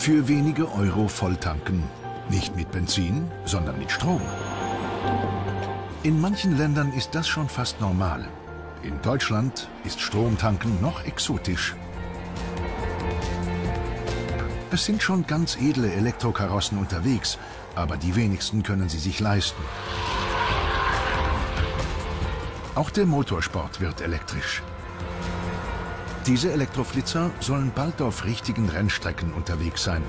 Für wenige Euro volltanken. Nicht mit Benzin, sondern mit Strom. In manchen Ländern ist das schon fast normal. In Deutschland ist Stromtanken noch exotisch. Es sind schon ganz edle Elektrokarossen unterwegs, aber die wenigsten können sie sich leisten. Auch der Motorsport wird elektrisch. Diese Elektroflitzer sollen bald auf richtigen Rennstrecken unterwegs sein.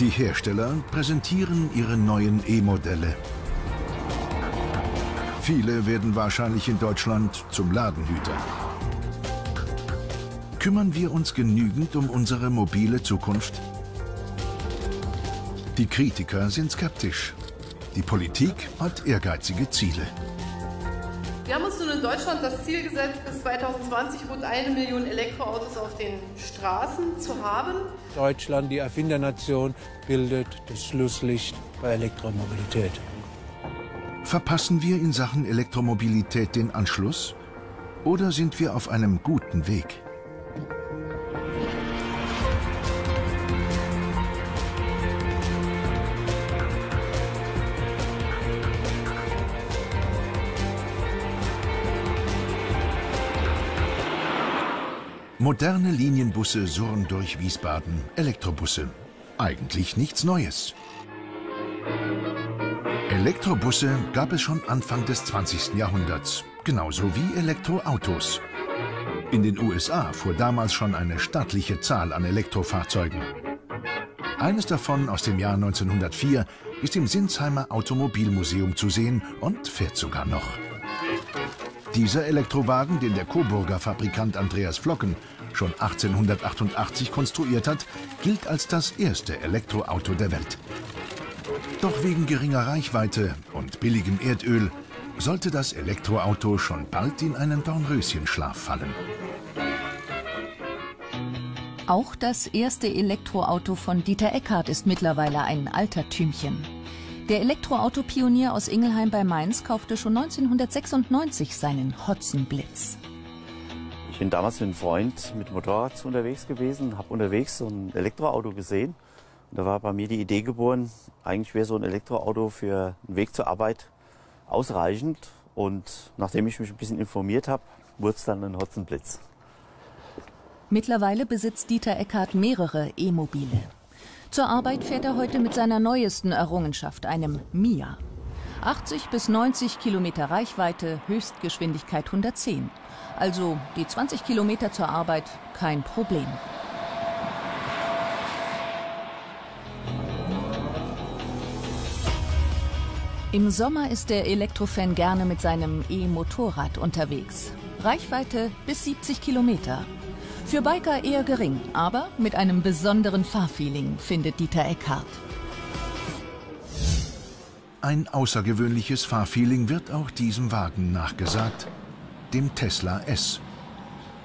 Die Hersteller präsentieren ihre neuen E-Modelle. Viele werden wahrscheinlich in Deutschland zum Ladenhüter. Kümmern wir uns genügend um unsere mobile Zukunft? Die Kritiker sind skeptisch. Die Politik hat ehrgeizige Ziele. Wir haben uns nun in Deutschland das Ziel gesetzt, bis 2020 rund 1 Million Elektroautos auf den Straßen zu haben. Deutschland, die Erfindernation, bildet das Schlusslicht bei Elektromobilität. Verpassen wir in Sachen Elektromobilität den Anschluss? Oder sind wir auf einem guten Weg? Moderne Linienbusse surren durch Wiesbaden, Elektrobusse. Eigentlich nichts Neues. Elektrobusse gab es schon Anfang des 20. Jahrhunderts, genauso wie Elektroautos. In den USA fuhr damals schon eine stattliche Zahl an Elektrofahrzeugen. Eines davon aus dem Jahr 1904 ist im Sinsheimer Automobilmuseum zu sehen und fährt sogar noch. Dieser Elektrowagen, den der Coburger Fabrikant Andreas Flocken schon 1888 konstruiert hat, gilt als das erste Elektroauto der Welt. Doch wegen geringer Reichweite und billigem Erdöl sollte das Elektroauto schon bald in einen Dornröschenschlaf fallen. Auch das erste Elektroauto von Dieter Eckhardt ist mittlerweile ein Altertümchen. Der Elektroautopionier aus Ingelheim bei Mainz kaufte schon 1996 seinen Hotzenblitz. Ich bin damals mit einem Freund mit Motorrad unterwegs gewesen, habe unterwegs so ein Elektroauto gesehen. Und da war bei mir die Idee geboren, eigentlich wäre so ein Elektroauto für den Weg zur Arbeit ausreichend. Und nachdem ich mich ein bisschen informiert habe, wurde es dann ein Hotzenblitz. Mittlerweile besitzt Dieter Eckhardt mehrere E-Mobile. Zur Arbeit fährt er heute mit seiner neuesten Errungenschaft, einem Mia. 80 bis 90 Kilometer Reichweite, Höchstgeschwindigkeit 110. Also die 20 Kilometer zur Arbeit kein Problem. Im Sommer ist der Elektrofan gerne mit seinem E-Motorrad unterwegs. Reichweite bis 70 Kilometer. Für Biker eher gering, aber mit einem besonderen Fahrfeeling, findet Dieter Eckhardt. Ein außergewöhnliches Fahrfeeling wird auch diesem Wagen nachgesagt, dem Tesla S.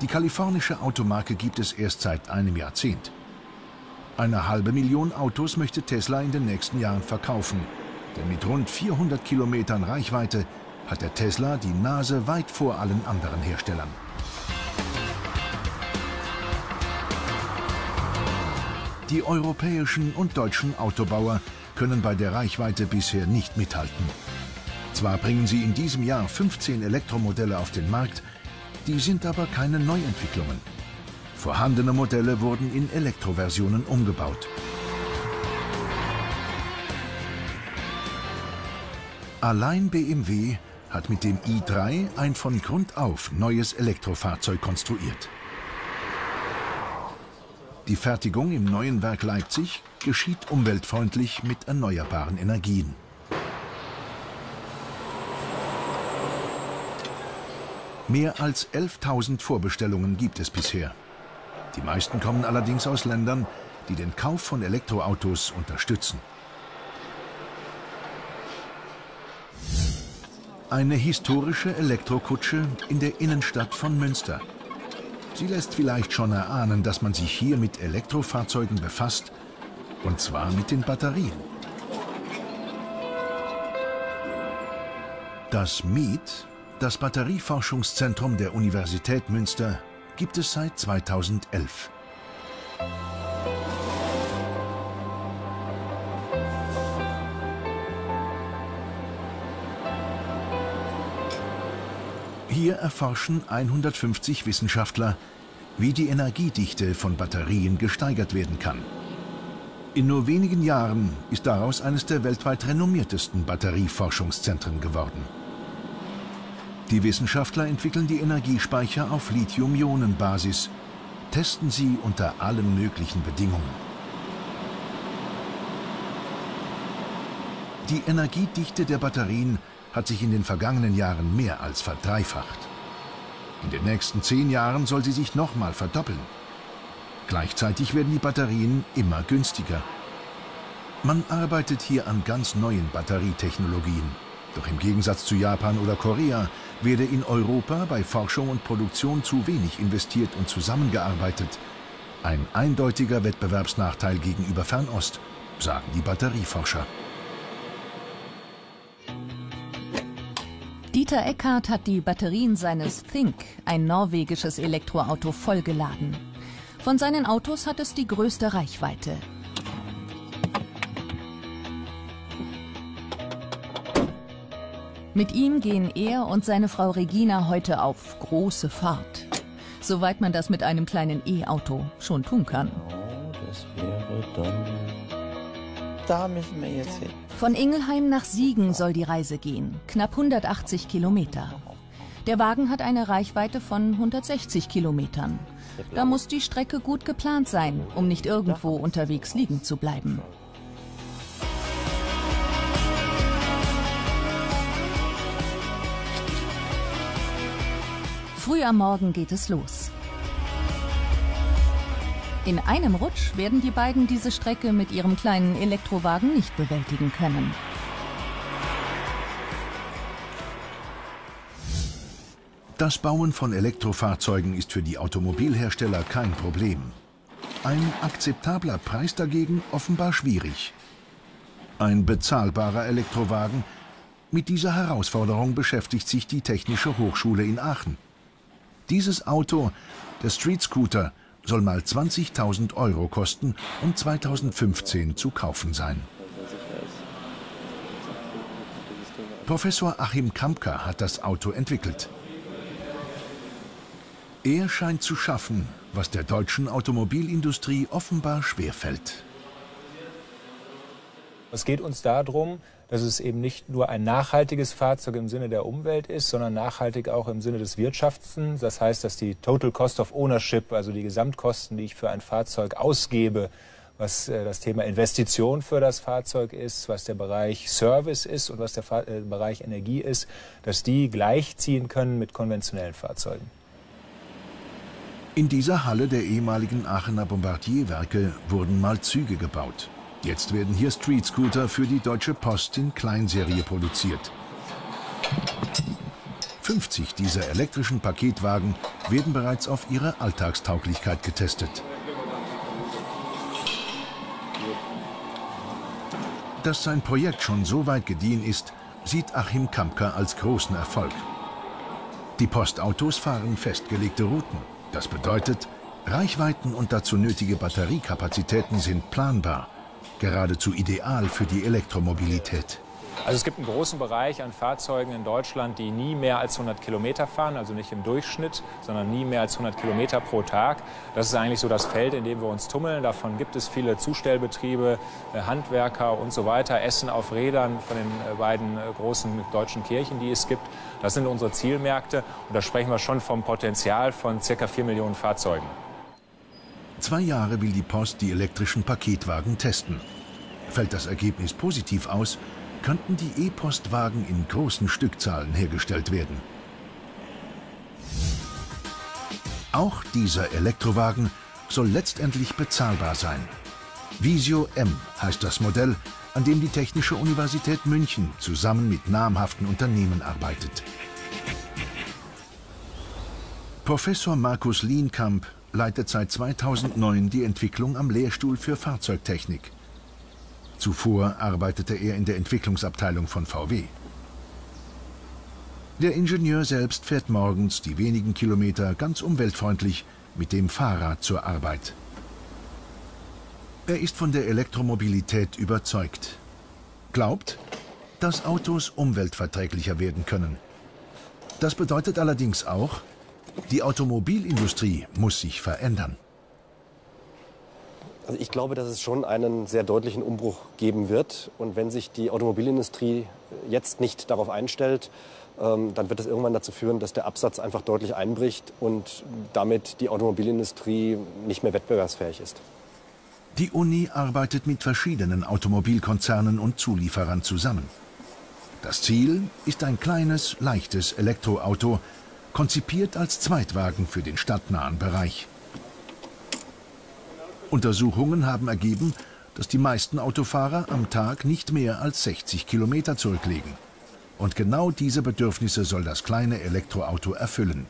Die kalifornische Automarke gibt es erst seit einem Jahrzehnt. 1,5 Million Autos möchte Tesla in den nächsten Jahren verkaufen. Denn mit rund 400 Kilometern Reichweite hat der Tesla die Nase weit vor allen anderen Herstellern. Die europäischen und deutschen Autobauer können bei der Reichweite bisher nicht mithalten. Zwar bringen sie in diesem Jahr 15 Elektromodelle auf den Markt, die sind aber keine Neuentwicklungen. Vorhandene Modelle wurden in Elektroversionen umgebaut. Allein BMW hat mit dem i3 ein von Grund auf neues Elektrofahrzeug konstruiert. Die Fertigung im neuen Werk Leipzig geschieht umweltfreundlich mit erneuerbaren Energien. Mehr als 11.000 Vorbestellungen gibt es bisher. Die meisten kommen allerdings aus Ländern, die den Kauf von Elektroautos unterstützen. Eine historische Elektrokutsche in der Innenstadt von Münster. Sie lässt vielleicht schon erahnen, dass man sich hier mit Elektrofahrzeugen befasst, und zwar mit den Batterien. Das MEET, das Batterieforschungszentrum der Universität Münster, gibt es seit 2011. Hier erforschen 150 Wissenschaftler, wie die Energiedichte von Batterien gesteigert werden kann. In nur wenigen Jahren ist daraus eines der weltweit renommiertesten Batterieforschungszentren geworden. Die Wissenschaftler entwickeln die Energiespeicher auf Lithium-Ionen-Basis, testen sie unter allen möglichen Bedingungen. Die Energiedichte der Batterien hat sich in den vergangenen Jahren mehr als verdreifacht. In den nächsten 10 Jahren soll sie sich nochmal verdoppeln. Gleichzeitig werden die Batterien immer günstiger. Man arbeitet hier an ganz neuen Batterietechnologien. Doch im Gegensatz zu Japan oder Korea werde in Europa bei Forschung und Produktion zu wenig investiert und zusammengearbeitet. Ein eindeutiger Wettbewerbsnachteil gegenüber Fernost, sagen die Batterieforscher. Dieter Eckhardt hat die Batterien seines Think, ein norwegisches Elektroauto, vollgeladen. Von seinen Autos hat es die größte Reichweite. Mit ihm gehen er und seine Frau Regina heute auf große Fahrt. Soweit man das mit einem kleinen E-Auto schon tun kann. Oh, das wäre dann... Da müssen wir jetzt hin. Von Ingelheim nach Siegen soll die Reise gehen, knapp 180 Kilometer. Der Wagen hat eine Reichweite von 160 Kilometern. Da muss die Strecke gut geplant sein, um nicht irgendwo unterwegs liegen zu bleiben. Früh am Morgen geht es los. In einem Rutsch werden die beiden diese Strecke mit ihrem kleinen Elektrowagen nicht bewältigen können. Das Bauen von Elektrofahrzeugen ist für die Automobilhersteller kein Problem. Ein akzeptabler Preis dagegen offenbar schwierig. Ein bezahlbarer Elektrowagen. Mit dieser Herausforderung beschäftigt sich die Technische Hochschule in Aachen. Dieses Auto, der Street Scooter, soll mal 20.000 € kosten und 2015 zu kaufen sein. Professor Achim Kampker hat das Auto entwickelt. Er scheint zu schaffen, was der deutschen Automobilindustrie offenbar schwerfällt. Es geht uns darum, dass es eben nicht nur ein nachhaltiges Fahrzeug im Sinne der Umwelt ist, sondern nachhaltig auch im Sinne des Wirtschaftens. Das heißt, dass die Total Cost of Ownership, also die Gesamtkosten, die ich für ein Fahrzeug ausgebe, was das Thema Investition für das Fahrzeug ist, was der Bereich Service ist und was der Bereich Energie ist, dass die gleichziehen können mit konventionellen Fahrzeugen. In dieser Halle der ehemaligen Aachener Bombardierwerke wurden mal Züge gebaut. Jetzt werden hier Street Scooter für die Deutsche Post in Kleinserie produziert. 50 dieser elektrischen Paketwagen werden bereits auf ihre Alltagstauglichkeit getestet. Dass sein Projekt schon so weit gediehen ist, sieht Achim Kampker als großen Erfolg. Die Postautos fahren festgelegte Routen. Das bedeutet, Reichweiten und dazu nötige Batteriekapazitäten sind planbar. Geradezu ideal für die Elektromobilität. Also es gibt einen großen Bereich an Fahrzeugen in Deutschland, die nie mehr als 100 Kilometer fahren, also nicht im Durchschnitt, sondern nie mehr als 100 Kilometer pro Tag. Das ist eigentlich so das Feld, in dem wir uns tummeln. Davon gibt es viele Zustellbetriebe, Handwerker und so weiter, Essen auf Rädern von den beiden großen deutschen Kirchen, die es gibt. Das sind unsere Zielmärkte und da sprechen wir schon vom Potenzial von ca. 4 Millionen Fahrzeugen. 2 Jahre will die Post die elektrischen Paketwagen testen. Fällt das Ergebnis positiv aus, könnten die E-Postwagen in großen Stückzahlen hergestellt werden. Auch dieser Elektrowagen soll letztendlich bezahlbar sein. Visio M heißt das Modell, an dem die Technische Universität München zusammen mit namhaften Unternehmen arbeitet. Professor Markus Lienkamp leitet seit 2009 die Entwicklung am Lehrstuhl für Fahrzeugtechnik. Zuvor arbeitete er in der Entwicklungsabteilung von VW. Der Ingenieur selbst fährt morgens die wenigen Kilometer ganz umweltfreundlich mit dem Fahrrad zur Arbeit. Er ist von der Elektromobilität überzeugt. Glaubt, dass Autos umweltverträglicher werden können. Das bedeutet allerdings auch, die Automobilindustrie muss sich verändern. Also ich glaube, dass es schon einen sehr deutlichen Umbruch geben wird. Und wenn sich die Automobilindustrie jetzt nicht darauf einstellt, dann wird es irgendwann dazu führen, dass der Absatz einfach deutlich einbricht und damit die Automobilindustrie nicht mehr wettbewerbsfähig ist. Die Uni arbeitet mit verschiedenen Automobilkonzernen und Zulieferern zusammen. Das Ziel ist ein kleines, leichtes Elektroauto, konzipiert als Zweitwagen für den stadtnahen Bereich. Untersuchungen haben ergeben, dass die meisten Autofahrer am Tag nicht mehr als 60 Kilometer zurücklegen. Und genau diese Bedürfnisse soll das kleine Elektroauto erfüllen.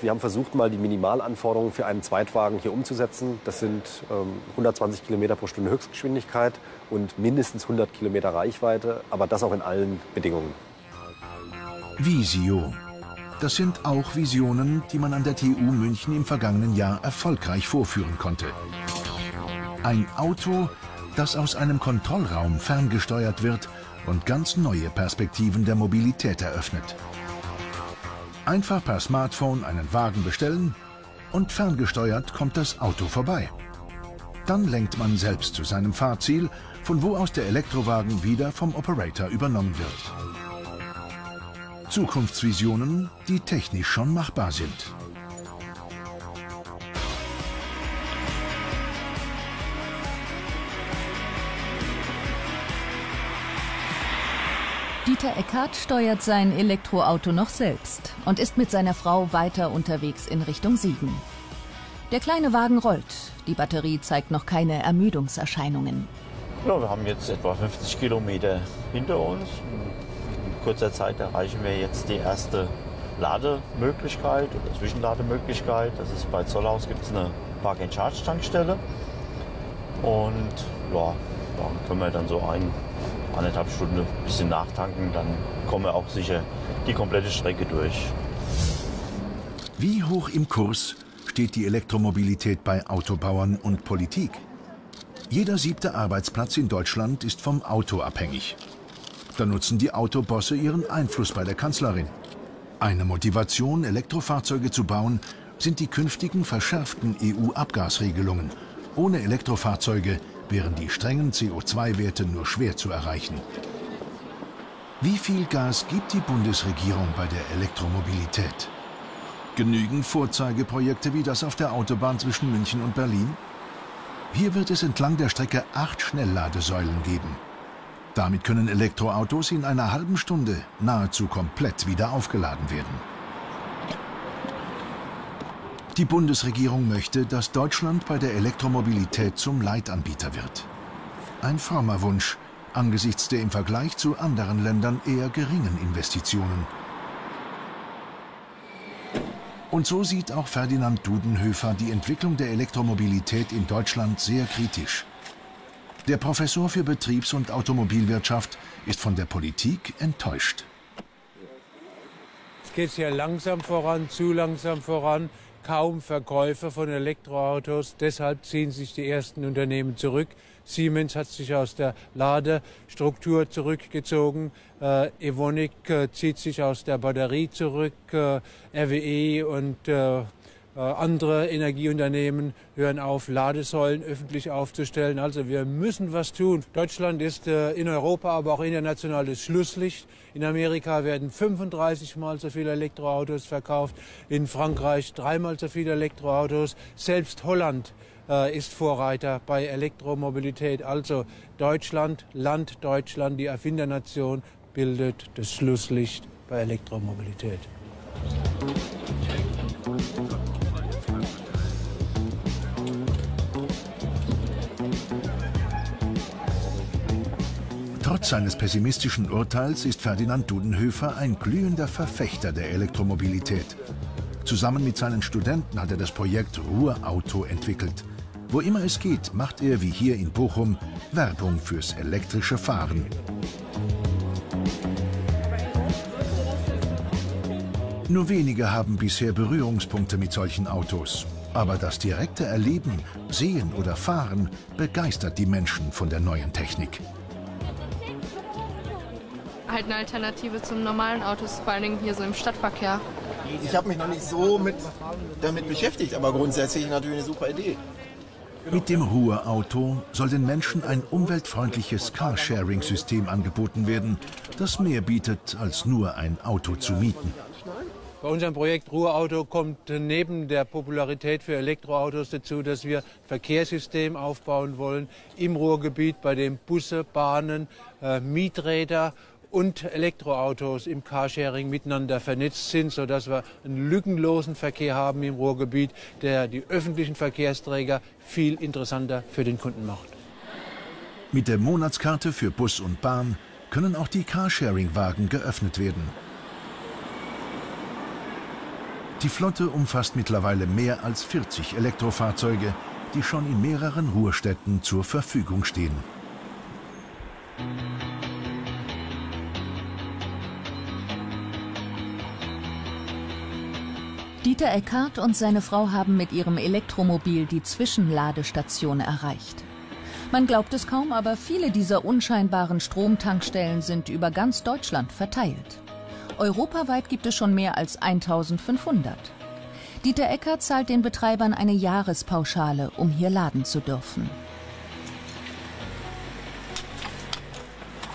Wir haben versucht, mal die Minimalanforderungen für einen Zweitwagen hier umzusetzen. Das sind 120 Kilometer pro Stunde Höchstgeschwindigkeit und mindestens 100 Kilometer Reichweite, aber das auch in allen Bedingungen. Visio. Das sind auch Visionen, die man an der TU München im vergangenen Jahr erfolgreich vorführen konnte. Ein Auto, das aus einem Kontrollraum ferngesteuert wird und ganz neue Perspektiven der Mobilität eröffnet. Einfach per Smartphone einen Wagen bestellen und ferngesteuert kommt das Auto vorbei. Dann lenkt man selbst zu seinem Fahrziel, von wo aus der Elektrowagen wieder vom Operator übernommen wird. Zukunftsvisionen, die technisch schon machbar sind. Dieter Eckhardt steuert sein Elektroauto noch selbst und ist mit seiner Frau weiter unterwegs in Richtung Siegen. Der kleine Wagen rollt, die Batterie zeigt noch keine Ermüdungserscheinungen. Ja, wir haben jetzt etwa 50 Kilometer hinter uns. In kurzer Zeit erreichen wir jetzt die erste Lademöglichkeit oder Zwischenlademöglichkeit. Das ist bei Zollhaus, gibt es eine Park-and-Charge-Tankstelle. Und ja, da können wir dann so eineinhalb Stunden ein bisschen nachtanken. Dann kommen wir auch sicher die komplette Strecke durch. Wie hoch im Kurs steht die Elektromobilität bei Autobauern und Politik? Jeder 7. Arbeitsplatz in Deutschland ist vom Auto abhängig. Da nutzen die Autobosse ihren Einfluss bei der Kanzlerin. Eine Motivation, Elektrofahrzeuge zu bauen, sind die künftigen verschärften EU-Abgasregelungen. Ohne Elektrofahrzeuge wären die strengen CO2-Werte nur schwer zu erreichen. Wie viel Gas gibt die Bundesregierung bei der Elektromobilität? Genügen Vorzeigeprojekte wie das auf der Autobahn zwischen München und Berlin? Hier wird es entlang der Strecke 8 Schnellladesäulen geben. Damit können Elektroautos in einer halben Stunde nahezu komplett wieder aufgeladen werden. Die Bundesregierung möchte, dass Deutschland bei der Elektromobilität zum Leitanbieter wird. Ein frommer Wunsch angesichts der im Vergleich zu anderen Ländern eher geringen Investitionen. Und so sieht auch Ferdinand Dudenhöfer die Entwicklung der Elektromobilität in Deutschland sehr kritisch. Der Professor für Betriebs- und Automobilwirtschaft ist von der Politik enttäuscht. Es geht hier langsam voran, zu langsam voran, kaum Verkäufe von Elektroautos. Deshalb ziehen sich die ersten Unternehmen zurück. Siemens hat sich aus der Ladestruktur zurückgezogen. Evonik zieht sich aus der Batterie zurück. RWE und andere Energieunternehmen hören auf, Ladesäulen öffentlich aufzustellen. Also wir müssen was tun. Deutschland ist in Europa, aber auch international das Schlusslicht. In Amerika werden 35 Mal so viele Elektroautos verkauft, in Frankreich 3 Mal so viele Elektroautos. Selbst Holland ist Vorreiter bei Elektromobilität. Also Deutschland, Land Deutschland, die Erfindernation, bildet das Schlusslicht bei Elektromobilität. Trotz seines pessimistischen Urteils ist Ferdinand Dudenhöfer ein glühender Verfechter der Elektromobilität. Zusammen mit seinen Studenten hat er das Projekt Ruhrauto entwickelt. Wo immer es geht, macht er, wie hier in Bochum, Werbung fürs elektrische Fahren. Nur wenige haben bisher Berührungspunkte mit solchen Autos. Aber das direkte Erleben, Sehen oder Fahren begeistert die Menschen von der neuen Technik. halt eine Alternative zum normalen Auto ist, vor allen Dingen hier so im Stadtverkehr. Ich habe mich noch nicht so damit beschäftigt, aber grundsätzlich natürlich eine super Idee. Mit dem Ruhrauto soll den Menschen ein umweltfreundliches Carsharing-System angeboten werden, das mehr bietet, als nur ein Auto zu mieten. Bei unserem Projekt Ruhrauto kommt neben der Popularität für Elektroautos dazu, dass wir ein Verkehrssystem aufbauen wollen im Ruhrgebiet, bei dem Busse, Bahnen, Mieträder und Elektroautos im Carsharing miteinander vernetzt sind, sodass wir einen lückenlosen Verkehr haben im Ruhrgebiet, der die öffentlichen Verkehrsträger viel interessanter für den Kunden macht. Mit der Monatskarte für Bus und Bahn können auch die Carsharing-Wagen geöffnet werden. Die Flotte umfasst mittlerweile mehr als 40 Elektrofahrzeuge, die schon in mehreren Ruhrstädten zur Verfügung stehen. Dieter Eckhardt und seine Frau haben mit ihrem Elektromobil die Zwischenladestation erreicht. Man glaubt es kaum, aber viele dieser unscheinbaren Stromtankstellen sind über ganz Deutschland verteilt. Europaweit gibt es schon mehr als 1500. Dieter Eckhardt zahlt den Betreibern eine Jahrespauschale, um hier laden zu dürfen.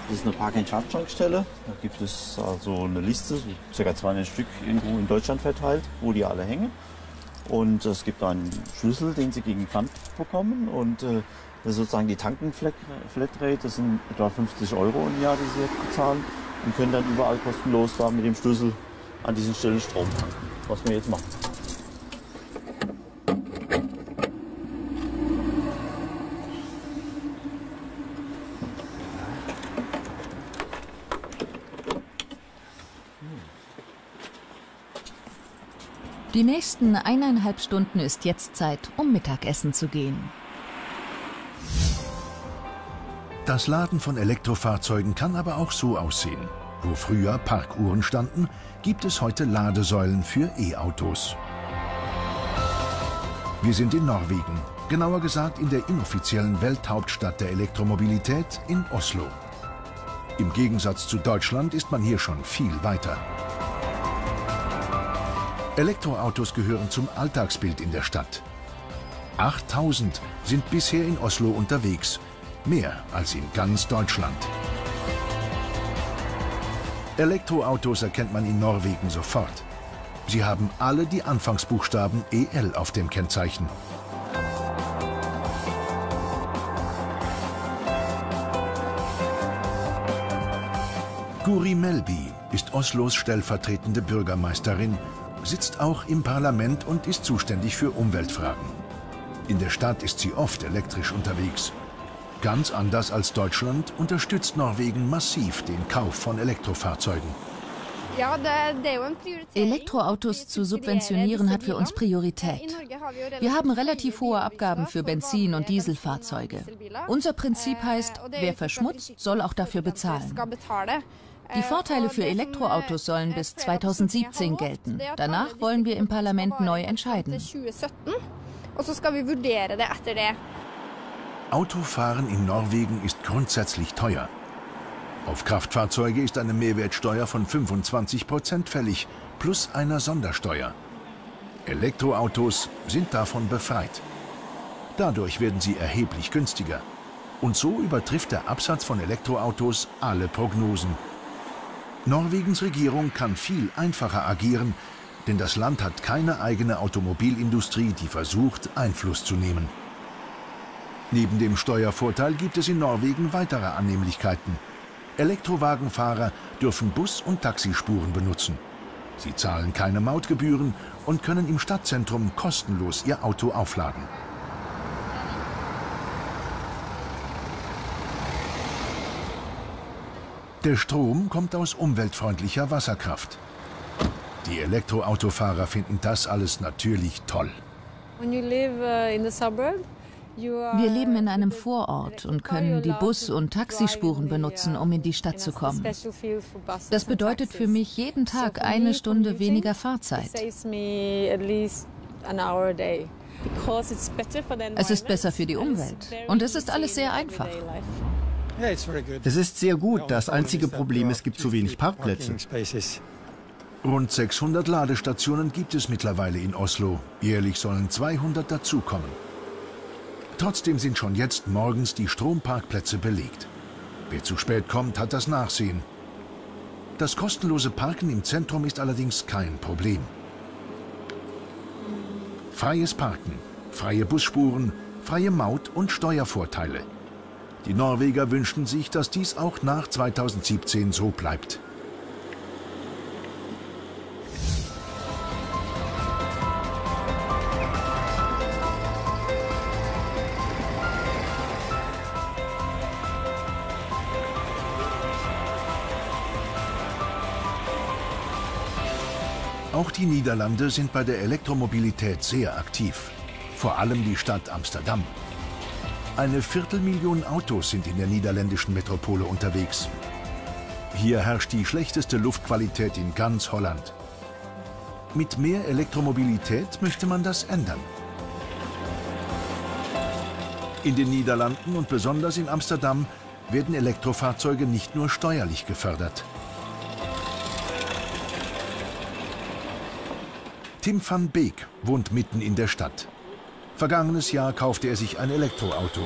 Das ist eine Park-and-Charge-Tankstelle. Da gibt es also eine Liste, so ca. 200 Stück irgendwo in Deutschland verteilt, wo die alle hängen. Und es gibt einen Schlüssel, den sie gegen Pfand bekommen. Und das ist sozusagen die Tanken-Flatrate. Das sind etwa 50 € im Jahr, die sie bezahlen. Und können dann überall kostenlos da mit dem Schlüssel an diesen Stellen Strom tanken, was wir jetzt machen. Die nächsten 1,5 Stunden ist jetzt Zeit, um Mittagessen zu gehen. Das Laden von Elektrofahrzeugen kann aber auch so aussehen. Wo früher Parkuhren standen, gibt es heute Ladesäulen für E-Autos. Wir sind in Norwegen, genauer gesagt in der inoffiziellen Welthauptstadt der Elektromobilität in Oslo. Im Gegensatz zu Deutschland ist man hier schon viel weiter. Elektroautos gehören zum Alltagsbild in der Stadt. 8000 sind bisher in Oslo unterwegs. Mehr als in ganz Deutschland. Elektroautos erkennt man in Norwegen sofort. Sie haben alle die Anfangsbuchstaben EL auf dem Kennzeichen. Guri Melby ist Oslos stellvertretende Bürgermeisterin, sitzt auch im Parlament und ist zuständig für Umweltfragen. In der Stadt ist sie oft elektrisch unterwegs. Ganz anders als Deutschland unterstützt Norwegen massiv den Kauf von Elektrofahrzeugen. Elektroautos zu subventionieren hat für uns Priorität. Wir haben relativ hohe Abgaben für Benzin- und Dieselfahrzeuge. Unser Prinzip heißt, wer verschmutzt, soll auch dafür bezahlen. Die Vorteile für Elektroautos sollen bis 2017 gelten. Danach wollen wir im Parlament neu entscheiden. Autofahren in Norwegen ist grundsätzlich teuer. Auf Kraftfahrzeuge ist eine Mehrwertsteuer von 25% fällig, plus einer Sondersteuer. Elektroautos sind davon befreit. Dadurch werden sie erheblich günstiger. Und so übertrifft der Absatz von Elektroautos alle Prognosen. Norwegens Regierung kann viel einfacher agieren, denn das Land hat keine eigene Automobilindustrie, die versucht, Einfluss zu nehmen. Neben dem Steuervorteil gibt es in Norwegen weitere Annehmlichkeiten. Elektrowagenfahrer dürfen Bus- und Taxispuren benutzen. Sie zahlen keine Mautgebühren und können im Stadtzentrum kostenlos ihr Auto aufladen. Der Strom kommt aus umweltfreundlicher Wasserkraft. Die Elektroautofahrer finden das alles natürlich toll. When you live in the suburb, wir leben in einem Vorort und können die Bus- und Taxispuren benutzen, um in die Stadt zu kommen. Das bedeutet für mich jeden Tag 1 Stunde weniger Fahrzeit. Es ist besser für die Umwelt und es ist alles sehr einfach. Es ist sehr gut. Das einzige Problem, es gibt zu wenig Parkplätze. Rund 600 Ladestationen gibt es mittlerweile in Oslo. Jährlich sollen 200 dazukommen. Trotzdem sind schon jetzt morgens die Stromparkplätze belegt. Wer zu spät kommt, hat das Nachsehen. Das kostenlose Parken im Zentrum ist allerdings kein Problem. Freies Parken, freie Busspuren, freie Maut und Steuervorteile. Die Norweger wünschten sich, dass dies auch nach 2017 so bleibt. Auch die Niederlande sind bei der Elektromobilität sehr aktiv. Vor allem die Stadt Amsterdam. Eine 250.000 Autos sind in der niederländischen Metropole unterwegs. Hier herrscht die schlechteste Luftqualität in ganz Holland. Mit mehr Elektromobilität möchte man das ändern. In den Niederlanden und besonders in Amsterdam werden Elektrofahrzeuge nicht nur steuerlich gefördert. Tim van Beek wohnt mitten in der Stadt. Vergangenes Jahr kaufte er sich ein Elektroauto.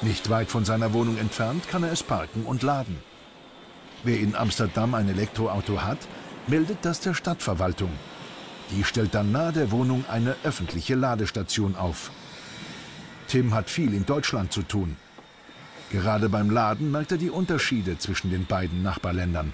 Nicht weit von seiner Wohnung entfernt kann er es parken und laden. Wer in Amsterdam ein Elektroauto hat, meldet das der Stadtverwaltung. Die stellt dann nahe der Wohnung eine öffentliche Ladestation auf. Tim hat viel in Deutschland zu tun. Gerade beim Laden merkt er die Unterschiede zwischen den beiden Nachbarländern.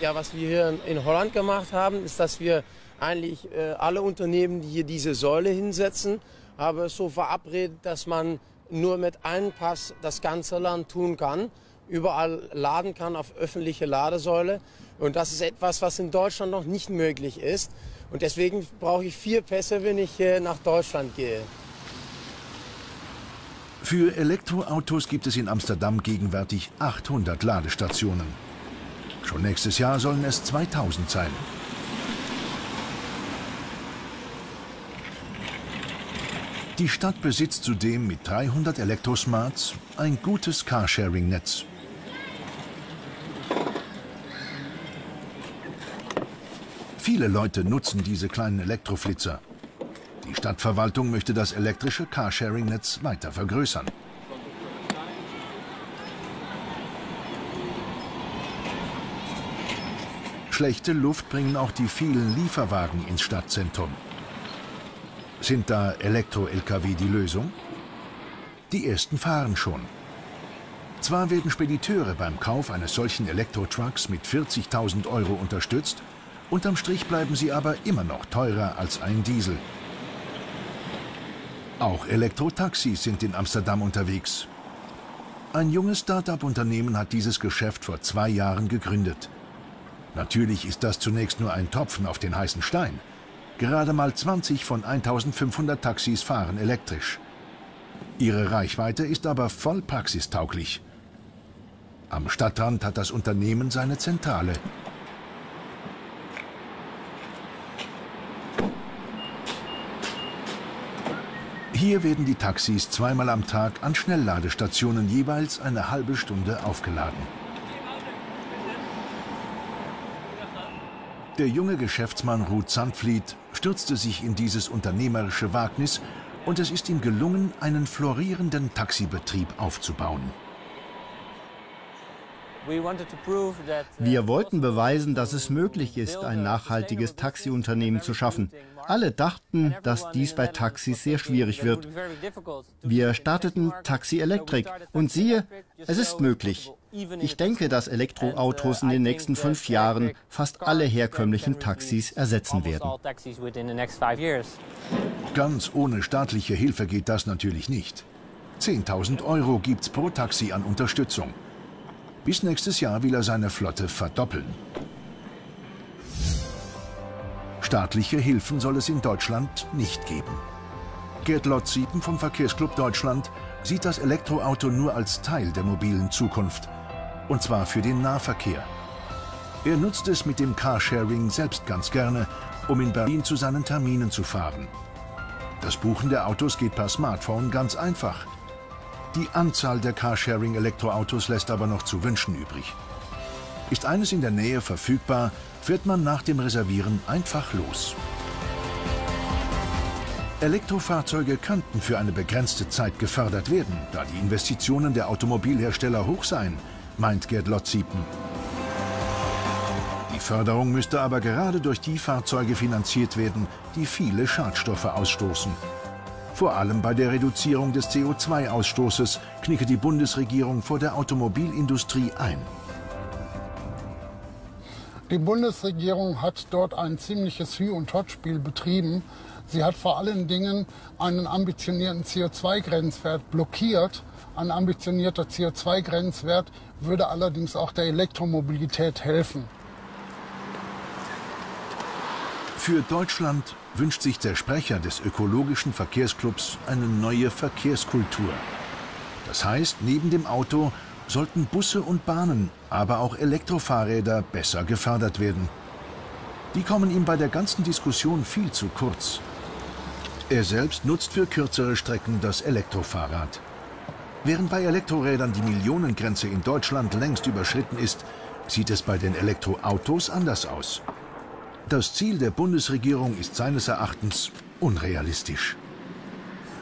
Ja, was wir hier in Holland gemacht haben, ist, dass wir eigentlich alle Unternehmen, die hier diese Säule hinsetzen, haben es so verabredet, dass man nur mit einem Pass das ganze Land tun kann, überall laden kann auf öffentliche Ladesäule. Und das ist etwas, was in Deutschland noch nicht möglich ist. Und deswegen brauche ich 4 Pässe, wenn ich nach Deutschland gehe. Für Elektroautos gibt es in Amsterdam gegenwärtig 800 Ladestationen. Schon nächstes Jahr sollen es 2000 sein. Die Stadt besitzt zudem mit 300 Elektrosmarts ein gutes Carsharing-Netz. Viele Leute nutzen diese kleinen Elektroflitzer. Die Stadtverwaltung möchte das elektrische Carsharing-Netz weiter vergrößern. Schlechte Luft bringen auch die vielen Lieferwagen ins Stadtzentrum. Sind da Elektro-Lkw die Lösung? Die ersten fahren schon. Zwar werden Spediteure beim Kauf eines solchen Elektro-Trucks mit 40.000 € unterstützt, unterm Strich bleiben sie aber immer noch teurer als ein Diesel. Auch Elektro-Taxis sind in Amsterdam unterwegs. Ein junges Start-up-Unternehmen hat dieses Geschäft vor 2 Jahren gegründet. Natürlich ist das zunächst nur ein Tropfen auf den heißen Stein. Gerade mal 20 von 1500 Taxis fahren elektrisch. Ihre Reichweite ist aber voll praxistauglich. Am Stadtrand hat das Unternehmen seine Zentrale. Hier werden die Taxis 2-mal am Tag an Schnellladestationen jeweils eine halbe Stunde aufgeladen. Der junge Geschäftsmann Rud Sandflied stürzte sich in dieses unternehmerische Wagnis und es ist ihm gelungen, einen florierenden Taxibetrieb aufzubauen. Wir wollten beweisen, dass es möglich ist, ein nachhaltiges Taxiunternehmen zu schaffen. Alle dachten, dass dies bei Taxis sehr schwierig wird. Wir starteten Taxi Elektrik und siehe, es ist möglich. Ich denke, dass Elektroautos in den nächsten 5 Jahren fast alle herkömmlichen Taxis ersetzen werden. Ganz ohne staatliche Hilfe geht das natürlich nicht. 10.000 € gibt's pro Taxi an Unterstützung. Bis nächstes Jahr will er seine Flotte verdoppeln. Staatliche Hilfen soll es in Deutschland nicht geben. Gerd Lottsiepen vom Verkehrsclub Deutschland sieht das Elektroauto nur als Teil der mobilen Zukunft. Und zwar für den Nahverkehr. Er nutzt es mit dem Carsharing selbst ganz gerne, um in Berlin zu seinen Terminen zu fahren. Das Buchen der Autos geht per Smartphone ganz einfach. Die Anzahl der Carsharing-Elektroautos lässt aber noch zu wünschen übrig. Ist eines in der Nähe verfügbar, fährt man nach dem Reservieren einfach los. Elektrofahrzeuge könnten für eine begrenzte Zeit gefördert werden, da die Investitionen der Automobilhersteller hoch seien, meint Gerd Lottsiepen. Die Förderung müsste aber gerade durch die Fahrzeuge finanziert werden, die viele Schadstoffe ausstoßen. Vor allem bei der Reduzierung des CO2-Ausstoßes knicke die Bundesregierung vor der Automobilindustrie ein. Die Bundesregierung hat dort ein ziemliches Hü- und Hot-Spiel betrieben. Sie hat vor allen Dingen einen ambitionierten CO2-Grenzwert blockiert. Ein ambitionierter CO2-Grenzwert würde allerdings auch der Elektromobilität helfen. Für Deutschland wünscht sich der Sprecher des ökologischen Verkehrsclubs eine neue Verkehrskultur. Das heißt, neben dem Auto sollten Busse und Bahnen, aber auch Elektrofahrräder besser gefördert werden. Die kommen ihm bei der ganzen Diskussion viel zu kurz. Er selbst nutzt für kürzere Strecken das Elektrofahrrad. Während bei Elektrorädern die Millionengrenze in Deutschland längst überschritten ist, sieht es bei den Elektroautos anders aus. Das Ziel der Bundesregierung ist seines Erachtens unrealistisch.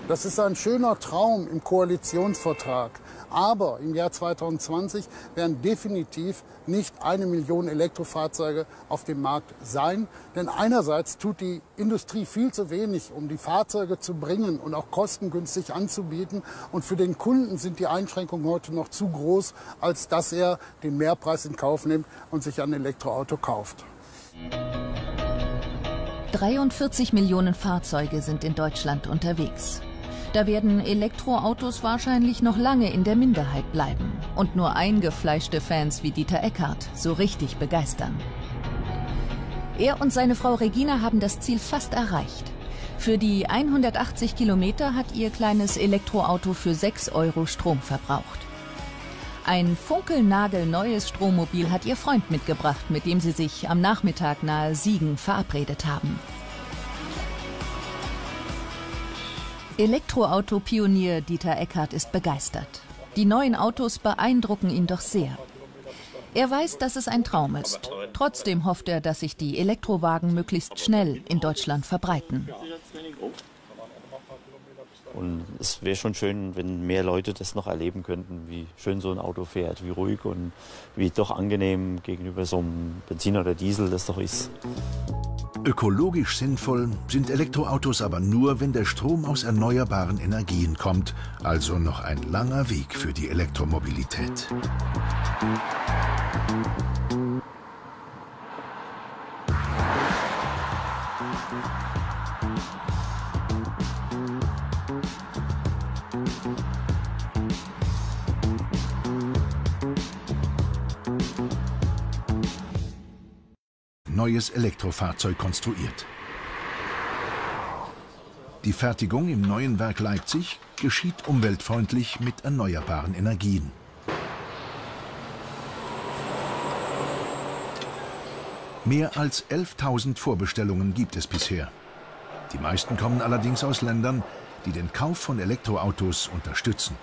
Das ist ein schöner Traum im Koalitionsvertrag. Aber im Jahr 2020 werden definitiv nicht 1 Million Elektrofahrzeuge auf dem Markt sein. Denn einerseits tut die Industrie viel zu wenig, um die Fahrzeuge zu bringen und auch kostengünstig anzubieten. Und für den Kunden sind die Einschränkungen heute noch zu groß, als dass er den Mehrpreis in Kauf nimmt und sich ein Elektroauto kauft. 43 Millionen Fahrzeuge sind in Deutschland unterwegs. Da werden Elektroautos wahrscheinlich noch lange in der Minderheit bleiben und nur eingefleischte Fans wie Dieter Eckhardt so richtig begeistern. Er und seine Frau Regina haben das Ziel fast erreicht. Für die 180 Kilometer hat ihr kleines Elektroauto für 6 € Strom verbraucht. Ein funkelnagelneues Strommobil hat ihr Freund mitgebracht, mit dem sie sich am Nachmittag nahe Siegen verabredet haben. Elektroauto-Pionier Dieter Eckhardt ist begeistert. Die neuen Autos beeindrucken ihn doch sehr. Er weiß, dass es ein Traum ist. Trotzdem hofft er, dass sich die Elektrowagen möglichst schnell in Deutschland verbreiten. Und es wäre schon schön, wenn mehr Leute das noch erleben könnten, wie schön so ein Auto fährt, wie ruhig und wie doch angenehm gegenüber so einem Benzin oder Diesel das doch ist. Ökologisch sinnvoll sind Elektroautos aber nur, wenn der Strom aus erneuerbaren Energien kommt. Also noch ein langer Weg für die Elektromobilität. Neues Elektrofahrzeug konstruiert. Die Fertigung im neuen Werk Leipzig geschieht umweltfreundlich mit erneuerbaren Energien. Mehr als 11.000 Vorbestellungen gibt es bisher. Die meisten kommen allerdings aus Ländern, die den Kauf von Elektroautos unterstützen.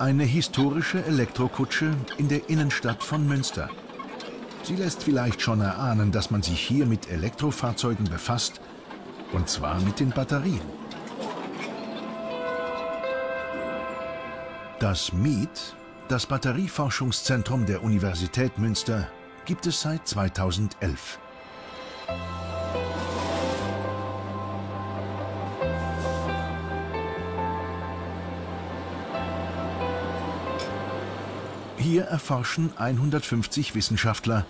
Eine historische Elektrokutsche in der Innenstadt von Münster. Sie lässt vielleicht schon erahnen, dass man sich hier mit Elektrofahrzeugen befasst, und zwar mit den Batterien. Das MEET, das Batterieforschungszentrum der Universität Münster, gibt es seit 2011. Hier erforschen 150 Wissenschaftler,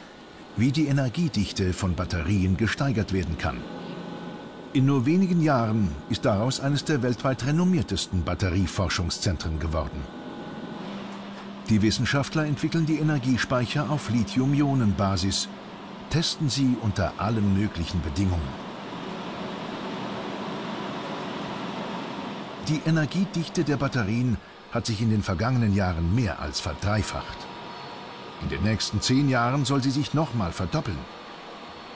wie die Energiedichte von Batterien gesteigert werden kann. In nur wenigen Jahren ist daraus eines der weltweit renommiertesten Batterieforschungszentren geworden. Die Wissenschaftler entwickeln die Energiespeicher auf Lithium-Ionen-Basis, testen sie unter allen möglichen Bedingungen. Die Energiedichte der Batterien hat sich in den vergangenen Jahren mehr als verdreifacht. In den nächsten 10 Jahren soll sie sich nochmal verdoppeln.